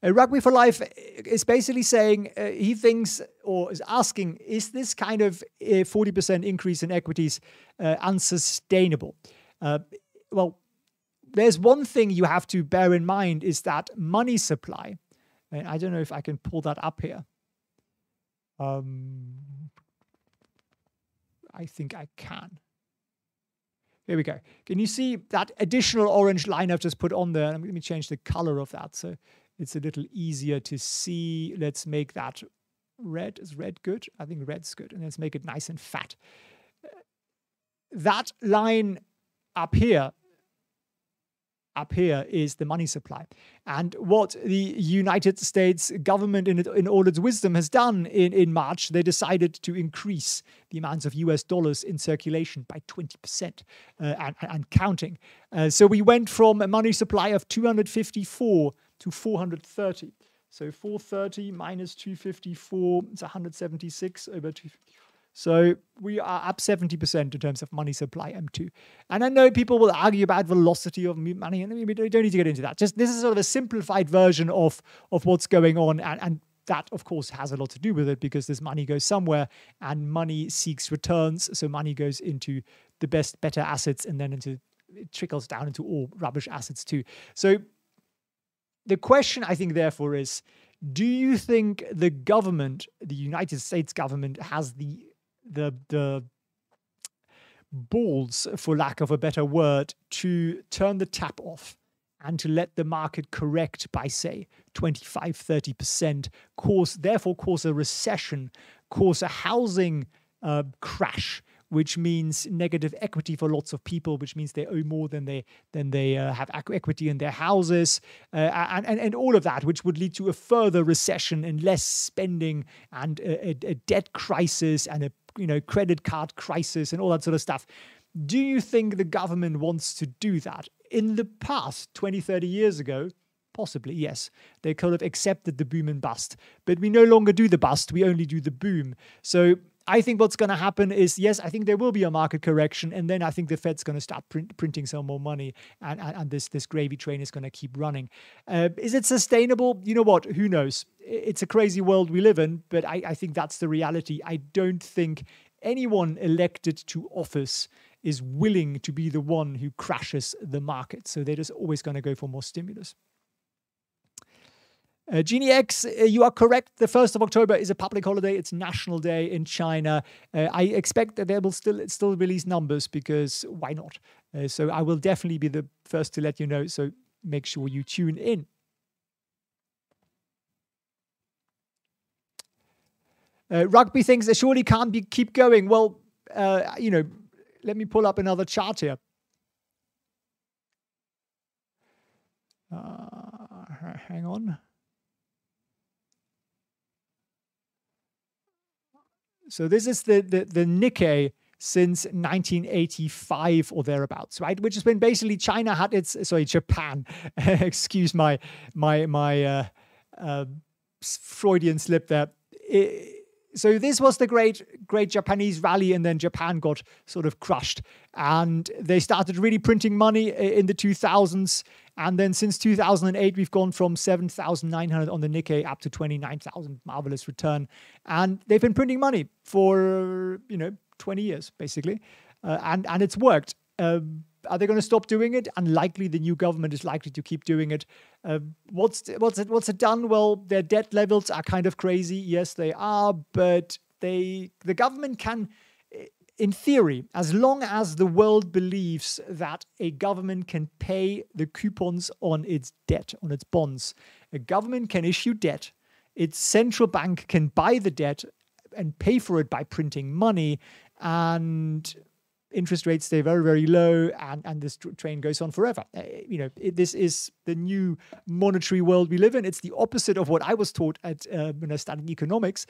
Uh, Rugby for Life is basically saying uh, he thinks, or is asking, is this kind of forty percent increase in equities uh, unsustainable? Uh, well, there's one thing you have to bear in mind is that money supply. And I don't know if I can pull that up here. Um, I think I can. There we go. Can you see that additional orange line I've just put on there? Let me change the color of that so it's a little easier to see. Let's make that red. Is red good? I think red's good. And let's make it nice and fat. That line up here, up here is the money supply. And what the United States government, in, in all its wisdom, has done in, in March, they decided to increase the amounts of U S dollars in circulation by twenty percent uh, and, and counting. Uh, so we went from a money supply of two hundred fifty-four to four hundred thirty. So four hundred thirty minus two hundred fifty-four is one hundred seventy-six over two hundred fifty-four. So we are up seventy percent in terms of money supply M two. And I know people will argue about velocity of money, and we don't need to get into that. Just this is sort of a simplified version of, of what's going on. And, and that, of course, has a lot to do with it because this money goes somewhere and money seeks returns. So money goes into the best, better assets, and then into it trickles down into all rubbish assets too. So the question, I think, therefore, is do you think the government, the United States government, has the the the balls, for lack of a better word, to turn the tap off and to let the market correct by, say, twenty-five, thirty percent, cause, therefore cause a recession, cause a housing uh, crash, which means negative equity for lots of people, which means they owe more than they than they uh, have equity in their houses, uh, and, and, and all of that, which would lead to a further recession and less spending and a, a, a debt crisis and a you know credit card crisis and all that sort of stuff. Do you think the government wants to do that? In the past, twenty, thirty years ago, possibly, yes. They could have accepted the boom and bust. But we no longer do the bust. We only do the boom. So I think what's going to happen is, yes, I think there will be a market correction, and then I think the Fed's going to start print, printing some more money, and, and, and this this gravy train is going to keep running. Uh, is it sustainable? You know what? Who knows? It's a crazy world we live in, but I, I think that's the reality. I don't think anyone elected to office is willing to be the one who crashes the market. So they're just always going to go for more stimulus. Uh, Genie X, uh, you are correct. The first of October is a public holiday. It's National Day in China. Uh, I expect that they will still still release numbers because why not? Uh, so I will definitely be the first to let you know. So make sure you tune in. Uh, Rugby thinks they surely can't be keep going. Well, uh, you know, let me pull up another chart here. Uh, hang on. So this is the, the, the Nikkei since nineteen eighty-five or thereabouts, right? Which has been basically China had its, sorry, Japan, excuse my my my uh, uh, Freudian slip there. It, so this was the great, great Japanese rally, and then Japan got sort of crushed. And they started really printing money in the two thousands. And then since two thousand eight, we've gone from seven thousand nine hundred on the Nikkei up to twenty-nine thousand, marvelous return. And they've been printing money for, you know, twenty years, basically. Uh, and, and it's worked. Uh, are they going to stop doing it? Unlikely. The new government is likely to keep doing it. Uh, what's, what's, it, what's it done? Well, their debt levels are kind of crazy. Yes, they are. But they the government can... In theory, as long as the world believes that a government can pay the coupons on its debt, on its bonds, a government can issue debt, its central bank can buy the debt and pay for it by printing money, and interest rates stay very, very low, and, and this train goes on forever. Uh, you know, it, this is the new monetary world we live in. It's the opposite of what I was taught at uh, when I studied economics.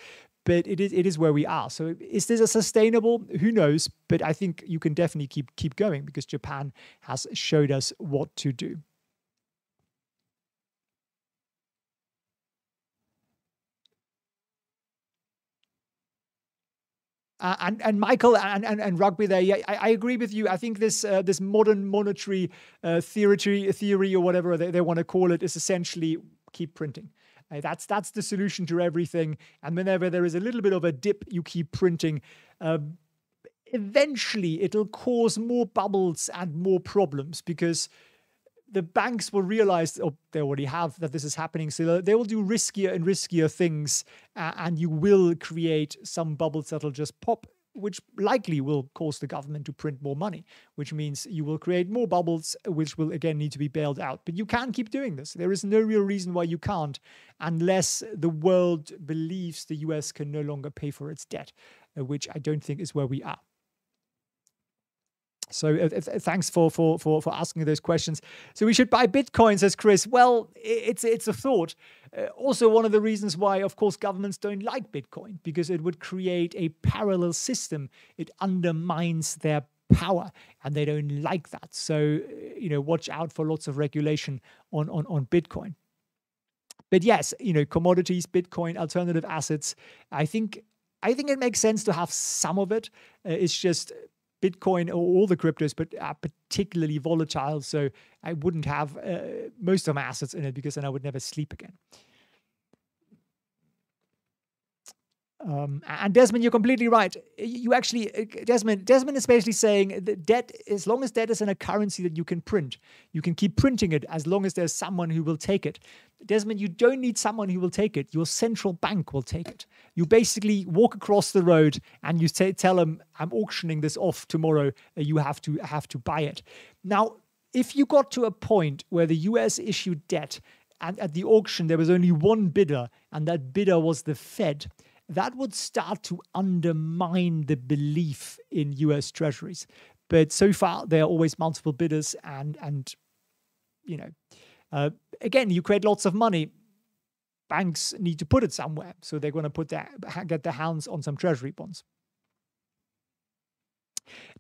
But it is it is where we are. So is this a sustainable? Who knows? But I think you can definitely keep keep going because Japan has showed us what to do. Uh, and and Michael and and, and Rugby there, yeah, I, I agree with you. I think this uh, this modern monetary uh, theory theory or whatever they, they want to call it is essentially keep printing. Uh, that's that's the solution to everything. And whenever there is a little bit of a dip, you keep printing. Uh, eventually, it'll cause more bubbles and more problems because the banks will realize, or they already have, that this is happening. So they will do riskier and riskier things, uh, and you will create some bubbles that'll just pop. which likely will cause the government to print more money, which means you will create more bubbles, which will again need to be bailed out. But you can keep doing this. There is no real reason why you can't, unless the world believes the U S can no longer pay for its debt, which I don't think is where we are. So uh, thanks for, for for for asking those questions. So we should buy Bitcoin, says Chris. Well, it's it's a thought. Uh, also, one of the reasons why, of course, governments don't like Bitcoin, because it would create a parallel system. It undermines their power, and they don't like that. So, you know, watch out for lots of regulation on on on Bitcoin. But yes, you know, commodities, Bitcoin, alternative assets. I think I think it makes sense to have some of it. Uh, it's just Bitcoin or all the cryptos, but are particularly volatile. So I wouldn't have uh, most of my assets in it, because then I would never sleep again. Um, and Desmond, you're completely right. You actually, Desmond, Desmond is basically saying that debt, as long as debt is in a currency that you can print, you can keep printing it as long as there's someone who will take it. Desmond, you don't need someone who will take it. Your central bank will take it. You basically walk across the road and you say, tell them, I'm auctioning this off tomorrow. You have to have to buy it. Now, if you got to a point where the U S issued debt and at the auction there was only one bidder, and that bidder was the Fed, that would start to undermine the belief in U S treasuries. But so far, there are always multiple bidders, and, and you know, uh, again, you create lots of money. Banks need to put it somewhere, so they're going to put their, get their hands on some treasury bonds.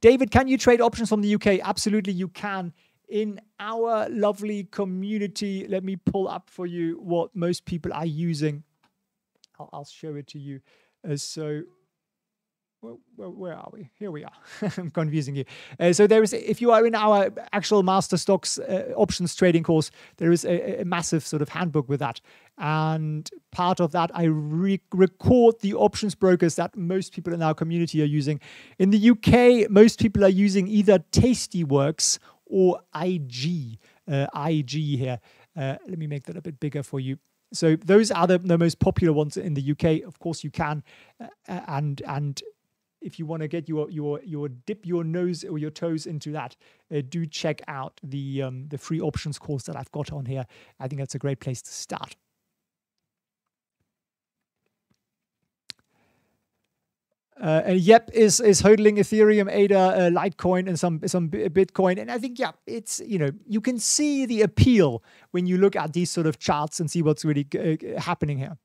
David, can you trade options from the U K? Absolutely, you can. In our lovely community, let me pull up for you what most people are using. I'll show it to you. Uh, so well, well, where are we? Here we are. I'm confusing you. Uh, so there is, if you are in our actual master stocks uh, options trading course, there is a, a massive sort of handbook with that. And part of that, I re record the options brokers that most people in our community are using. In the U K, most people are using either Tastyworks or I G. Uh, I G here. Uh, let me make that a bit bigger for you. So those are the, the most popular ones in the U K. Of course, you can, uh, and and if you want to get your your your dip your nose or your toes into that, uh, do check out the um, the free options course that I've got on here. I think that's a great place to start. Uh, and yep, is is hodling Ethereum, A D A, uh, Litecoin, and some some Bitcoin. And I think, yeah, it's, you know, you can see the appeal when you look at these sort of charts and see what's really uh, happening here.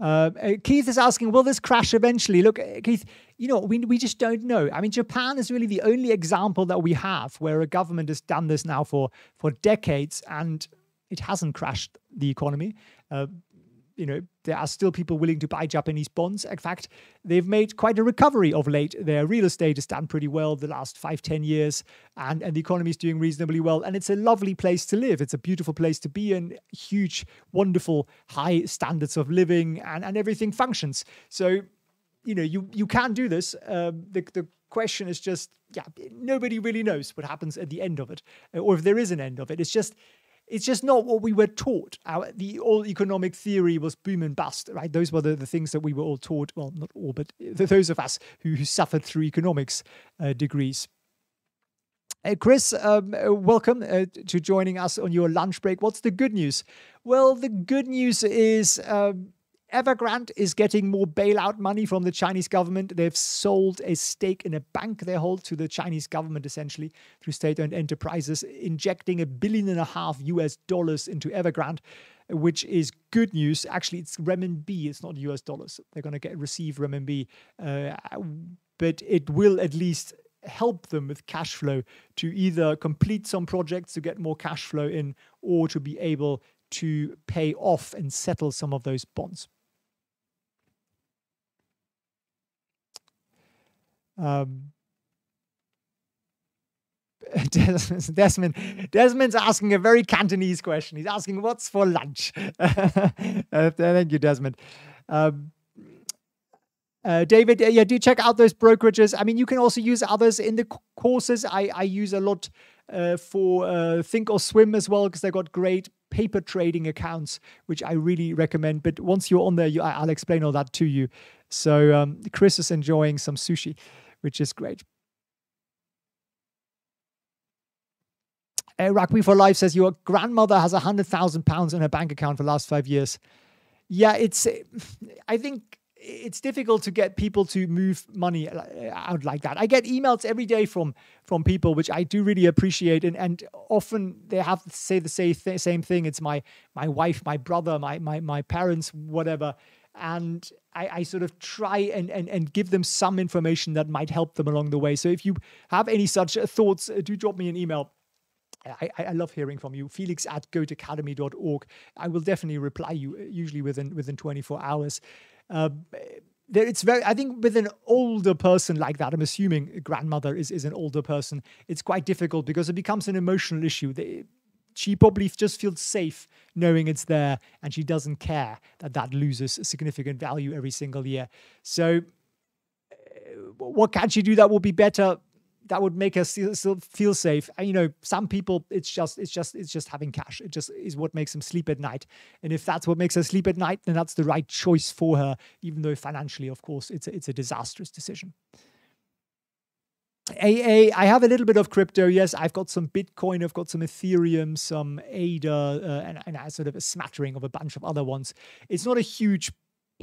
Uh, Keith is asking, will this crash eventually? Look, Keith, you know, we, we just don't know. I mean, Japan is really the only example that we have where a government has done this now for, for decades, and it hasn't crashed the economy. Uh, you know, there are still people willing to buy Japanese bonds. In fact, they've made quite a recovery of late. Their real estate has done pretty well the last five, ten years, and, and the economy is doing reasonably well. And it's a lovely place to live. It's a beautiful place to be in, huge, wonderful, high standards of living, and, and everything functions. So, you know, you, you can do this. Um, the, the question is just, yeah, nobody really knows what happens at the end of it, or if there is an end of it. It's just... It's just not what we were taught. Our, the all economic theory was boom and bust, right? Those were the, the things that we were all taught. Well, not all, but those of us who, who suffered through economics uh, degrees. Uh, Chris, um, welcome uh, to joining us on your lunch break. What's the good news? Well, the good news is um, Evergrande is getting more bailout money from the Chinese government. They've sold a stake in a bank they hold to the Chinese government, essentially, through state-owned enterprises, injecting a billion and a half U S dollars into Evergrande, which is good news. Actually, it's renminbi, it's not U S dollars. They're going to get receive renminbi, uh, but it will at least help them with cash flow to either complete some projects to get more cash flow in, or to be able to pay off and settle some of those bonds. Um, Desmond, Desmond's asking a very Cantonese question. He's asking, what's for lunch? uh, thank you, Desmond. Um, Uh, David, yeah, do check out those brokerages. I mean, you can also use others in the courses. I, I use a lot uh, for uh, Think or Swim as well, because they've got great paper trading accounts, which I really recommend. But once you're on there, you, I'll explain all that to you. So um, Chris is enjoying some sushi, which is great. Uh, Rakmi for Life says, your grandmother has one hundred thousand pounds in her bank account for the last five years. Yeah, it's, I think it's difficult to get people to move money out like that. I get emails every day from from people, which I do really appreciate, and and often they have to say the same same thing. It's my my wife, my brother, my my my parents, whatever. And I, I sort of try and, and and give them some information that might help them along the way. So if you have any such thoughts, do drop me an email. I, I love hearing from you. Felix at goat academy dot org. I will definitely reply you, usually within within twenty-four hours. Uh, there, it's very. I think with an older person like that, I'm assuming grandmother is, is an older person, it's quite difficult because it becomes an emotional issue. They, she probably just feels safe knowing it's there, and she doesn't care that that loses significant value every single year. So uh, what can she do that will be better? That would make us still feel safe. And, you know, some people, it's just, it's just, it's just having cash. It just is what makes them sleep at night. And if that's what makes her sleep at night, then that's the right choice for her, even though financially, of course, it's a, it's a disastrous decision. A A, I have a little bit of crypto. Yes, I've got some Bitcoin, I've got some Ethereum, some A D A, uh, and, and I sort of a smattering of a bunch of other ones. It's not a huge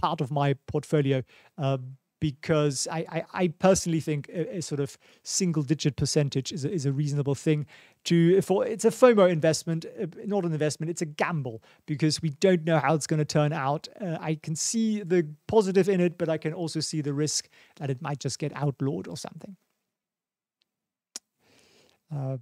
part of my portfolio, uh, because I, I, I personally think a, a sort of single-digit percentage is a, is a reasonable thing to for. It's a FOMO investment, not an investment. It's a gamble because we don't know how it's going to turn out. Uh, I can see the positive in it, but I can also see the risk that it might just get outlawed or something. Uh,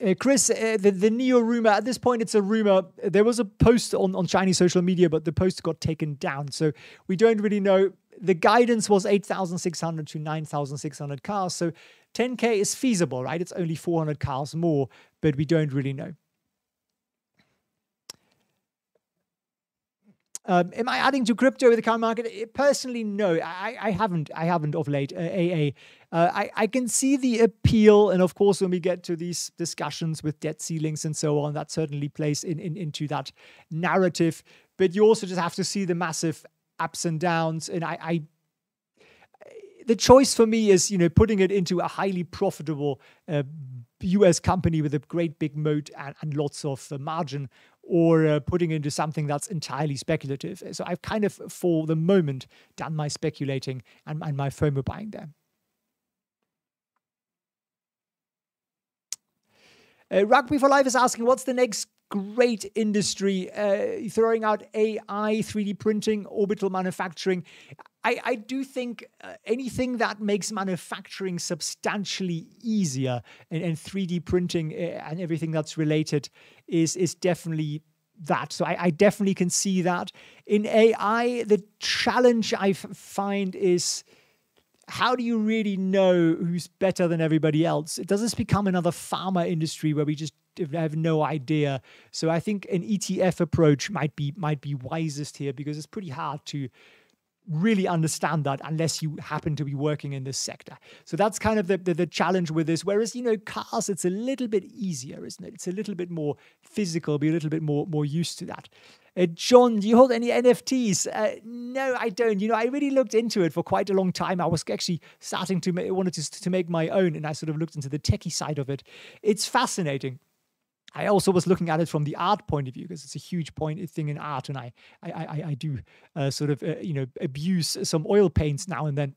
Uh, Chris, uh, the, the N I O rumor, at this point, it's a rumor. There was a post on, on Chinese social media, but the post got taken down. So we don't really know. The guidance was eight thousand six hundred to nine thousand six hundred cars. So ten K is feasible, right? It's only four hundred cars more, but we don't really know. Um, am I adding to crypto with the current market? Personally, no. I, I haven't. I haven't of late. Uh, A A. Uh, I, I can see the appeal, and of course, when we get to these discussions with debt ceilings and so on, that certainly plays in, in into that narrative. But you also just have to see the massive ups and downs. And I, I the choice for me is, you know, putting it into a highly profitable uh, U S company with a great big moat and, and lots of uh, margin, or uh, putting into something that's entirely speculative. So I've kind of, for the moment, done my speculating and, and my FOMO buying there. Uh, Rugby for Life is asking, what's the next great industry? Uh, throwing out A I, three D printing, orbital manufacturing. I, I do think uh, anything that makes manufacturing substantially easier and, and three D printing and everything that's related is, is definitely that. So I, I definitely can see that. In A I, the challenge I find is, how do you really know who's better than everybody else? Does this become another pharma industry where we just have no idea? So I think an E T F approach might be might be wisest here, because it's pretty hard to really understand that unless you happen to be working in this sector. So that's kind of the, the, the challenge with this. Whereas, you know, cars, it's a little bit easier, isn't it? It's a little bit more physical, be a little bit more, more used to that. Uh, John, do you hold any N F Ts? Uh, no, I don't. You know, I really looked into it for quite a long time. I was actually starting to make, wanted to, to make my own, and I sort of looked into the techie side of it. It's fascinating. I also was looking at it from the art point of view, because it's a huge point thing in art, and I, I, I, I do uh, sort of, uh, you know, abuse some oil paints now and then.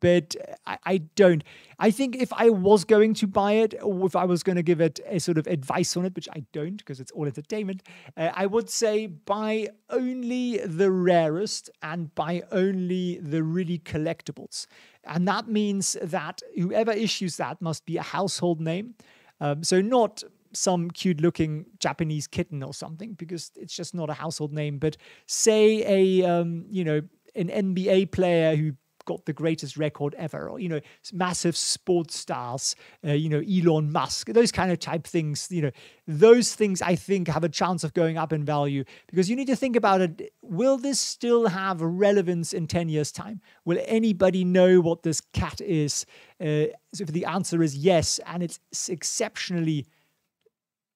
But I, I don't. I think if I was going to buy it, or if I was going to give it a sort of advice on it, which I don't because it's all entertainment, uh, I would say buy only the rarest and buy only the really collectibles. And that means that whoever issues that must be a household name. Um, so not some cute-looking Japanese kitten or something, because it's just not a household name. But say a, um, you know, an N B A player who got the greatest record ever, or, you know, massive sports stars, uh, you know, Elon Musk, those kind of type things, you know, those things I think have a chance of going up in value, because you need to think about it. Will this still have relevance in ten years time? Will anybody know what this cat is? Uh, so if the answer is yes, and it's exceptionally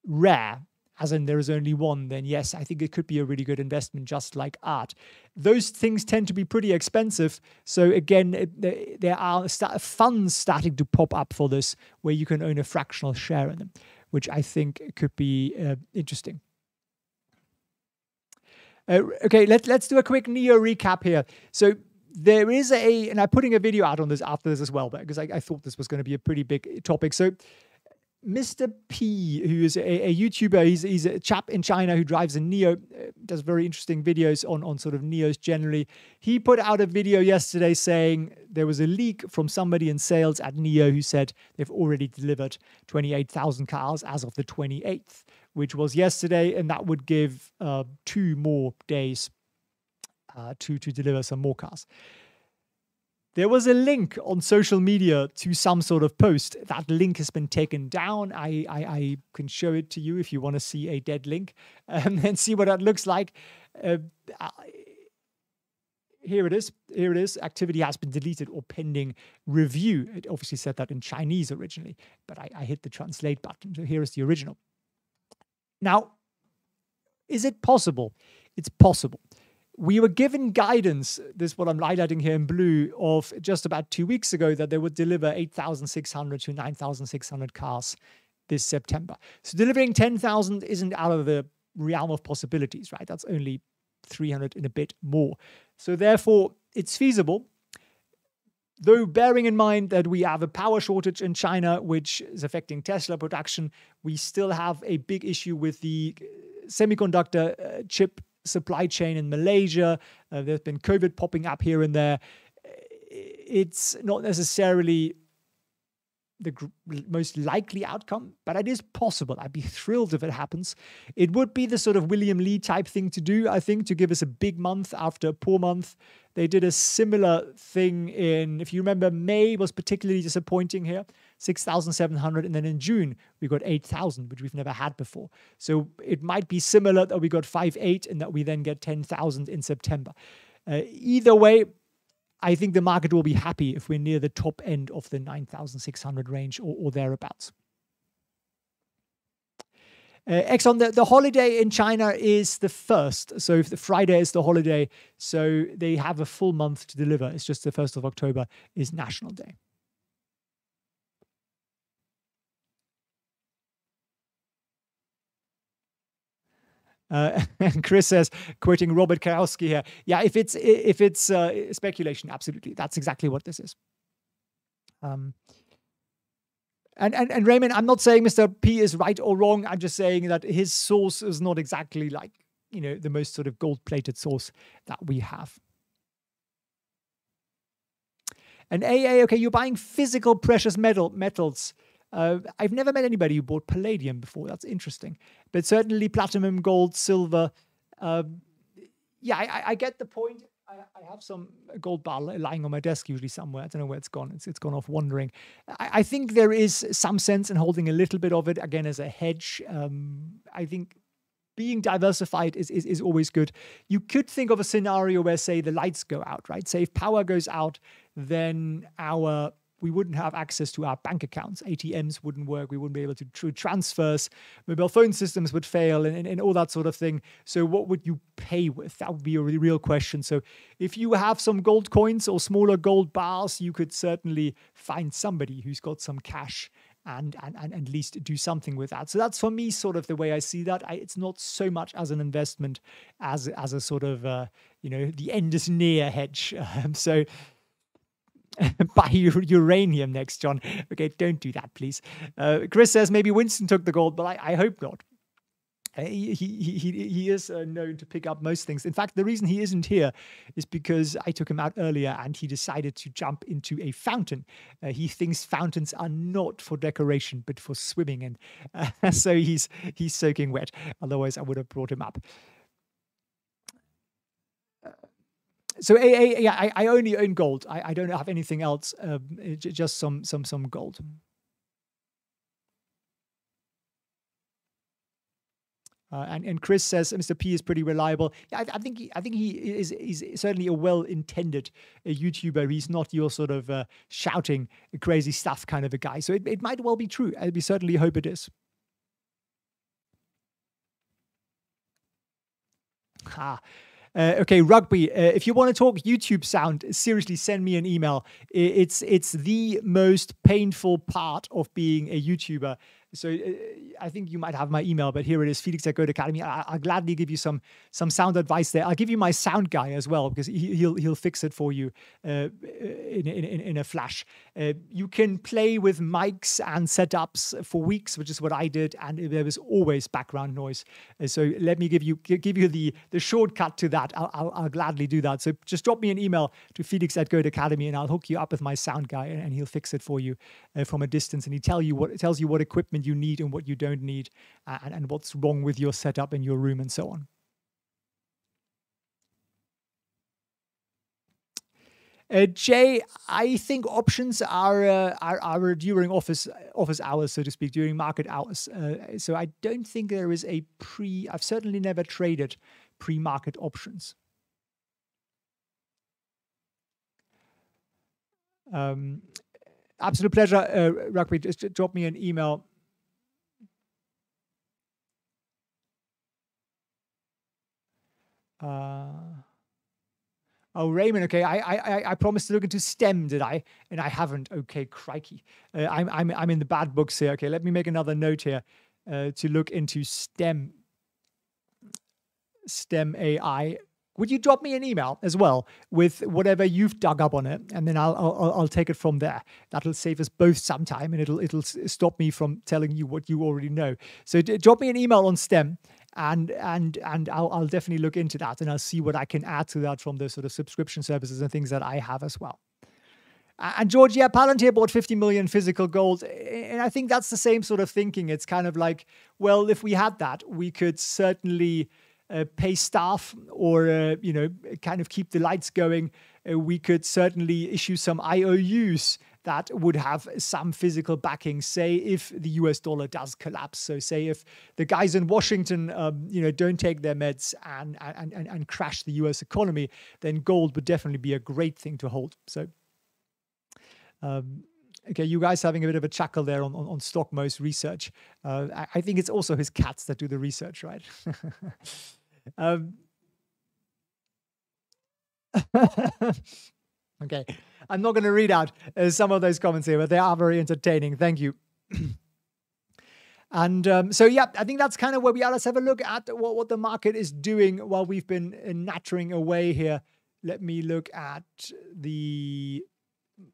rare, as in there is only one, then yes, I think it could be a really good investment, just like art. Those things tend to be pretty expensive. So again, there are funds starting to pop up for this, where you can own a fractional share in them, which I think could be uh, interesting. Uh, okay, let, let's do a quick N I O recap here. So there is a, and I'm putting a video out on this after this as well, because I, I thought this was going to be a pretty big topic. So Mister P, who is a, a YouTuber, he's, he's a chap in China who drives a N I O, uh, does very interesting videos on, on sort of N I Os generally. He put out a video yesterday saying there was a leak from somebody in sales at N I O who said they've already delivered twenty-eight thousand cars as of the twenty-eighth, which was yesterday, and that would give uh, two more days uh, to, to deliver some more cars. There was a link on social media to some sort of post. That link has been taken down. I, I, I can show it to you if you want to see a dead link um, and see what that looks like. Uh, I, here it is. Here it is. Activity has been deleted or pending review. It obviously said that in Chinese originally, but I, I hit the translate button. So here is the original. Now, is it possible? It's possible. We were given guidance, this is what I'm highlighting here in blue, of just about two weeks ago that they would deliver eight thousand six hundred to nine thousand six hundred cars this September. So delivering ten thousand isn't out of the realm of possibilities, right? That's only three hundred and a bit more. So therefore, it's feasible, though bearing in mind that we have a power shortage in China, which is affecting Tesla production. We still have a big issue with the semiconductor uh, chip supply chain in Malaysia. Uh, there's been COVID popping up here and there. It's not necessarily the gr most likely outcome, but it is possible. I'd be thrilled if it happens. It would be the sort of William Lee type thing to do, I think, to give us a big month after a poor month. They did a similar thing in, if you remember, May was particularly disappointing here, six thousand seven hundred. And then in June, we got eight thousand, which we've never had before. So it might be similar that we got five eight and that we then get ten thousand in September. Uh, either way, I think the market will be happy if we're near the top end of the nine thousand six hundred range or, or thereabouts. Uh, Exxon, the, the holiday in China is the first. So if the Friday is the holiday, so they have a full month to deliver. It's just the first of October is National Day. Uh, and Chris says, quoting Robert Kiyosaki here, yeah, if it's if it's uh, speculation, absolutely. That's exactly what this is. Um, and, and, and Raymond, I'm not saying Mister P is right or wrong. I'm just saying that his source is not exactly like, you know, the most sort of gold-plated source that we have. And A A, okay, you're buying physical precious metal metals. Uh, I've never met anybody who bought palladium before. That's interesting. But certainly platinum, gold, silver. Uh, yeah, I, I get the point. I, I have some gold bar lying on my desk usually somewhere. I don't know where it's gone. It's, it's gone off wandering. I, I think there is some sense in holding a little bit of it, again, as a hedge. Um, I think being diversified is, is, is always good. You could think of a scenario where, say, the lights go out, right? Say if power goes out, then our... we wouldn't have access to our bank accounts. A T Ms wouldn't work. We wouldn't be able to do transfers. Mobile phone systems would fail and, and, and all that sort of thing. So what would you pay with? That would be a really real question. So if you have some gold coins or smaller gold bars, you could certainly find somebody who's got some cash and, and, and at least do something with that. So that's for me sort of the way I see that. I, it's not so much as an investment as, as a sort of, uh, you know, the end is near hedge. Um, so... buy uranium next, John. Okay, don't do that, please. Uh, Chris says maybe Winston took the gold, but I, I hope not. Uh, he, he, he, he is uh, known to pick up most things. In fact, the reason he isn't here is because I took him out earlier and he decided to jump into a fountain. Uh, he thinks fountains are not for decoration, but for swimming. And uh, so he's, he's soaking wet. Otherwise, I would have brought him up. So A A, yeah, I, I only own gold. I, I don't have anything else. Um, just some some some gold. Uh, and and Chris says Mister P is pretty reliable. Yeah, I, I think he, I think he is is certainly a well-intended uh, YouTuber. He's not your sort of uh, shouting crazy stuff kind of a guy. So it it might well be true. I, we certainly hope it is. Ha. Uh, okay, rugby. Uh, if you want to talk YouTube sound, seriously, send me an email. It's it's the most painful part of being a YouTuber. So uh, I think you might have my email, but here it is, Felix at Goat Academy. I, I'll gladly give you some some sound advice there. I'll give you my sound guy as well, because he, he'll he'll fix it for you uh, in, in in a flash. Uh, you can play with mics and setups for weeks, which is what I did, and there was always background noise. Uh, so let me give you give you the the shortcut to that. I'll, I'll, I'll gladly do that. So just drop me an email to Felix at Goat Academy, and I'll hook you up with my sound guy, and, and he'll fix it for you uh, from a distance, and he tell you what tells you what equipment you need and what you don't need, and, and what's wrong with your setup in your room and so on. Uh, Jay, I think options are, uh, are are during office office hours, so to speak, during market hours. Uh, so I don't think there is a pre. I've certainly never traded pre-market options. Um, absolute pleasure, uh, Rugby. Just drop me an email. Uh, oh, Raymond. Okay, I I I promised to look into STEM, did I? And I haven't. Okay, crikey. Uh, I'm I'm I'm in the bad books here. Okay, let me make another note here uh, to look into STEM. STEM A I. Would you drop me an email as well with whatever you've dug up on it, and then I'll I'll, I'll take it from there. That'll save us both some time, and it'll it'll stop me from telling you what you already know. So d drop me an email on STEM. And and and I'll, I'll definitely look into that, and I'll see what I can add to that from the sort of subscription services and things that I have as well. And George, yeah, Palantir bought fifty million physical gold, and I think that's the same sort of thinking. It's kind of like, well, if we had that, we could certainly uh, pay staff, or uh, you know, kind of keep the lights going. Uh, we could certainly issue some I O Us. That would have some physical backing, say if the U S dollar does collapse. So say if the guys in Washington, um, you know, don't take their meds and, and, and, and crash the U S economy, then gold would definitely be a great thing to hold. So, um, okay, you guys having a bit of a chuckle there on, on, on Stockmo's research. Uh, I, I think it's also his cats that do the research, right? um, Okay, I'm not going to read out uh, some of those comments here, but they are very entertaining. Thank you. And um, so, yeah, I think that's kind of where we are. Let's have a look at what, what the market is doing while we've been uh, nattering away here. Let me look at the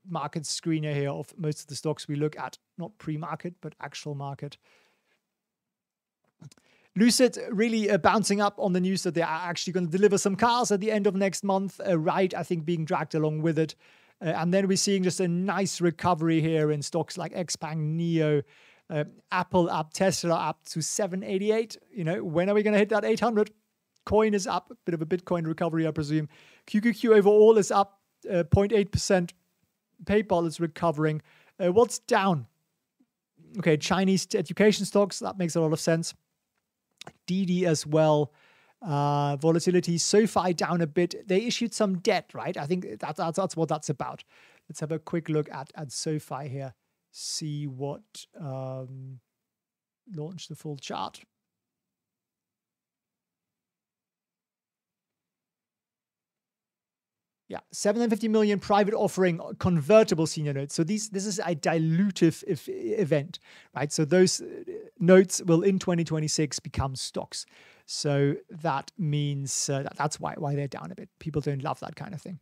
market screener here of most of the stocks we look at, not pre-market, but actual market. Lucid really uh, bouncing up on the news that they are actually going to deliver some cars at the end of next month. Uh, right, I think being dragged along with it. Uh, and then we're seeing just a nice recovery here in stocks like Xpeng, N I O, uh, Apple up, Tesla up to seven eighty-eight. You know, when are we going to hit that eight hundred? Coin is up, a bit of a Bitcoin recovery, I presume. Q Q Q overall is up uh, zero point eight percent. PayPal is recovering. Uh, what's down? Okay, Chinese education stocks, that makes a lot of sense. D D as well, uh, volatility, SoFi down a bit. They issued some debt, right? I think that, that's, that's what that's about. Let's have a quick look at, at SoFi here, see what um, launched the full chart. Yeah, seven hundred fifty million private offering convertible senior notes. So these, this is a dilutive if, event, right? So those notes will in twenty twenty-six become stocks. So that means uh, that, that's why, why they're down a bit. People don't love that kind of thing.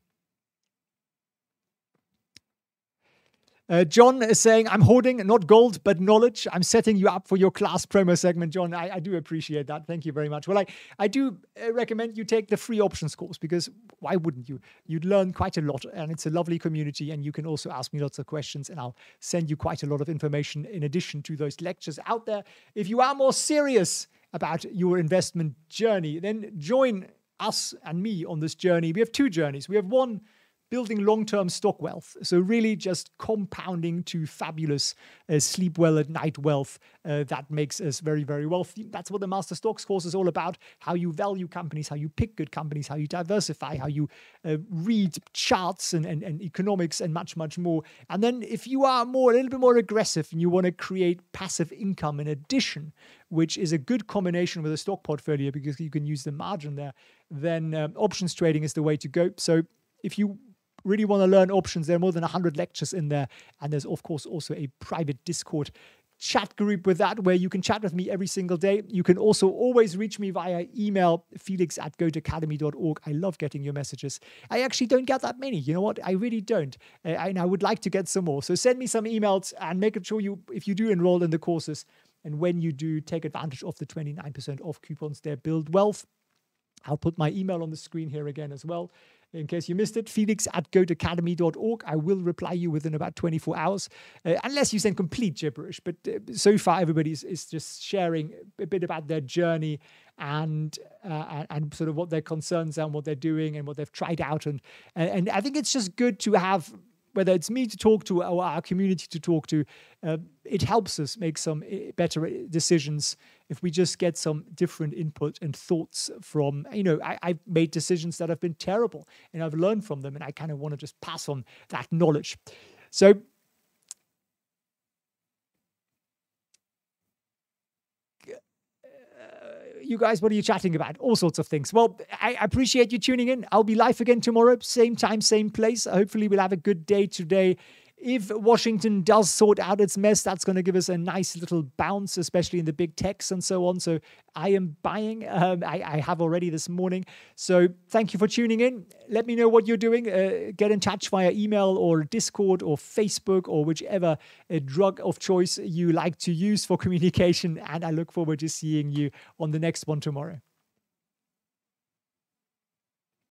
Uh, John is saying, I'm hoarding, not gold, but knowledge. I'm setting you up for your class promo segment, John. I, I do appreciate that. Thank you very much. Well, I, I do recommend you take the free options course, because why wouldn't you? You'd learn quite a lot, and it's a lovely community, and you can also ask me lots of questions, and I'll send you quite a lot of information in addition to those lectures out there. If you are more serious about your investment journey, then join us and me on this journey, we have two journeys. We have one, building long-term stock wealth. So really just compounding to fabulous uh, sleep well at night wealth uh, that makes us very, very wealthy. That's what the Master Stocks course is all about, how you value companies, how you pick good companies, how you diversify, how you uh, read charts and, and, and economics and much, much more. And then if you are more a little bit more aggressive and you want to create passive income in addition, which is a good combination with a stock portfolio because you can use the margin there, then um, options trading is the way to go. So if you really want to learn options, there are more than one hundred lectures in there. And there's, of course, also a private Discord chat group with that, where you can chat with me every single day. You can also always reach me via email, felix at goat academy dot org. I love getting your messages. I actually don't get that many. You know what? I really don't. Uh, and I would like to get some more. So send me some emails and make sure you, if you do enroll in the courses, and when you do, take advantage of the twenty-nine percent off coupons there. Build wealth. I'll put my email on the screen here again as well, in case you missed it, felix at goat academy dot org. I will reply you within about twenty-four hours, uh, unless you send complete gibberish. But uh, so far, everybody is, is just sharing a bit about their journey and uh, and sort of what their concerns are and what they're doing and what they've tried out. And, and, and I think it's just good to have, whether it's me to talk to or our community to talk to, uh, it helps us make some better decisions if we just get some different input and thoughts from, you know, I, I've made decisions that have been terrible and I've learned from them, and I kind of want to just pass on that knowledge. So you guys, what are you chatting about? All sorts of things. Well, I appreciate you tuning in. I'll be live again tomorrow, same time, same place. Hopefully we'll have a good day today. If Washington does sort out its mess, that's going to give us a nice little bounce, especially in the big techs and so on. So I am buying. Um, I, I have already this morning. So thank you for tuning in. Let me know what you're doing. Uh, get in touch via email or Discord or Facebook or whichever uh, drug of choice you like to use for communication. And I look forward to seeing you on the next one tomorrow.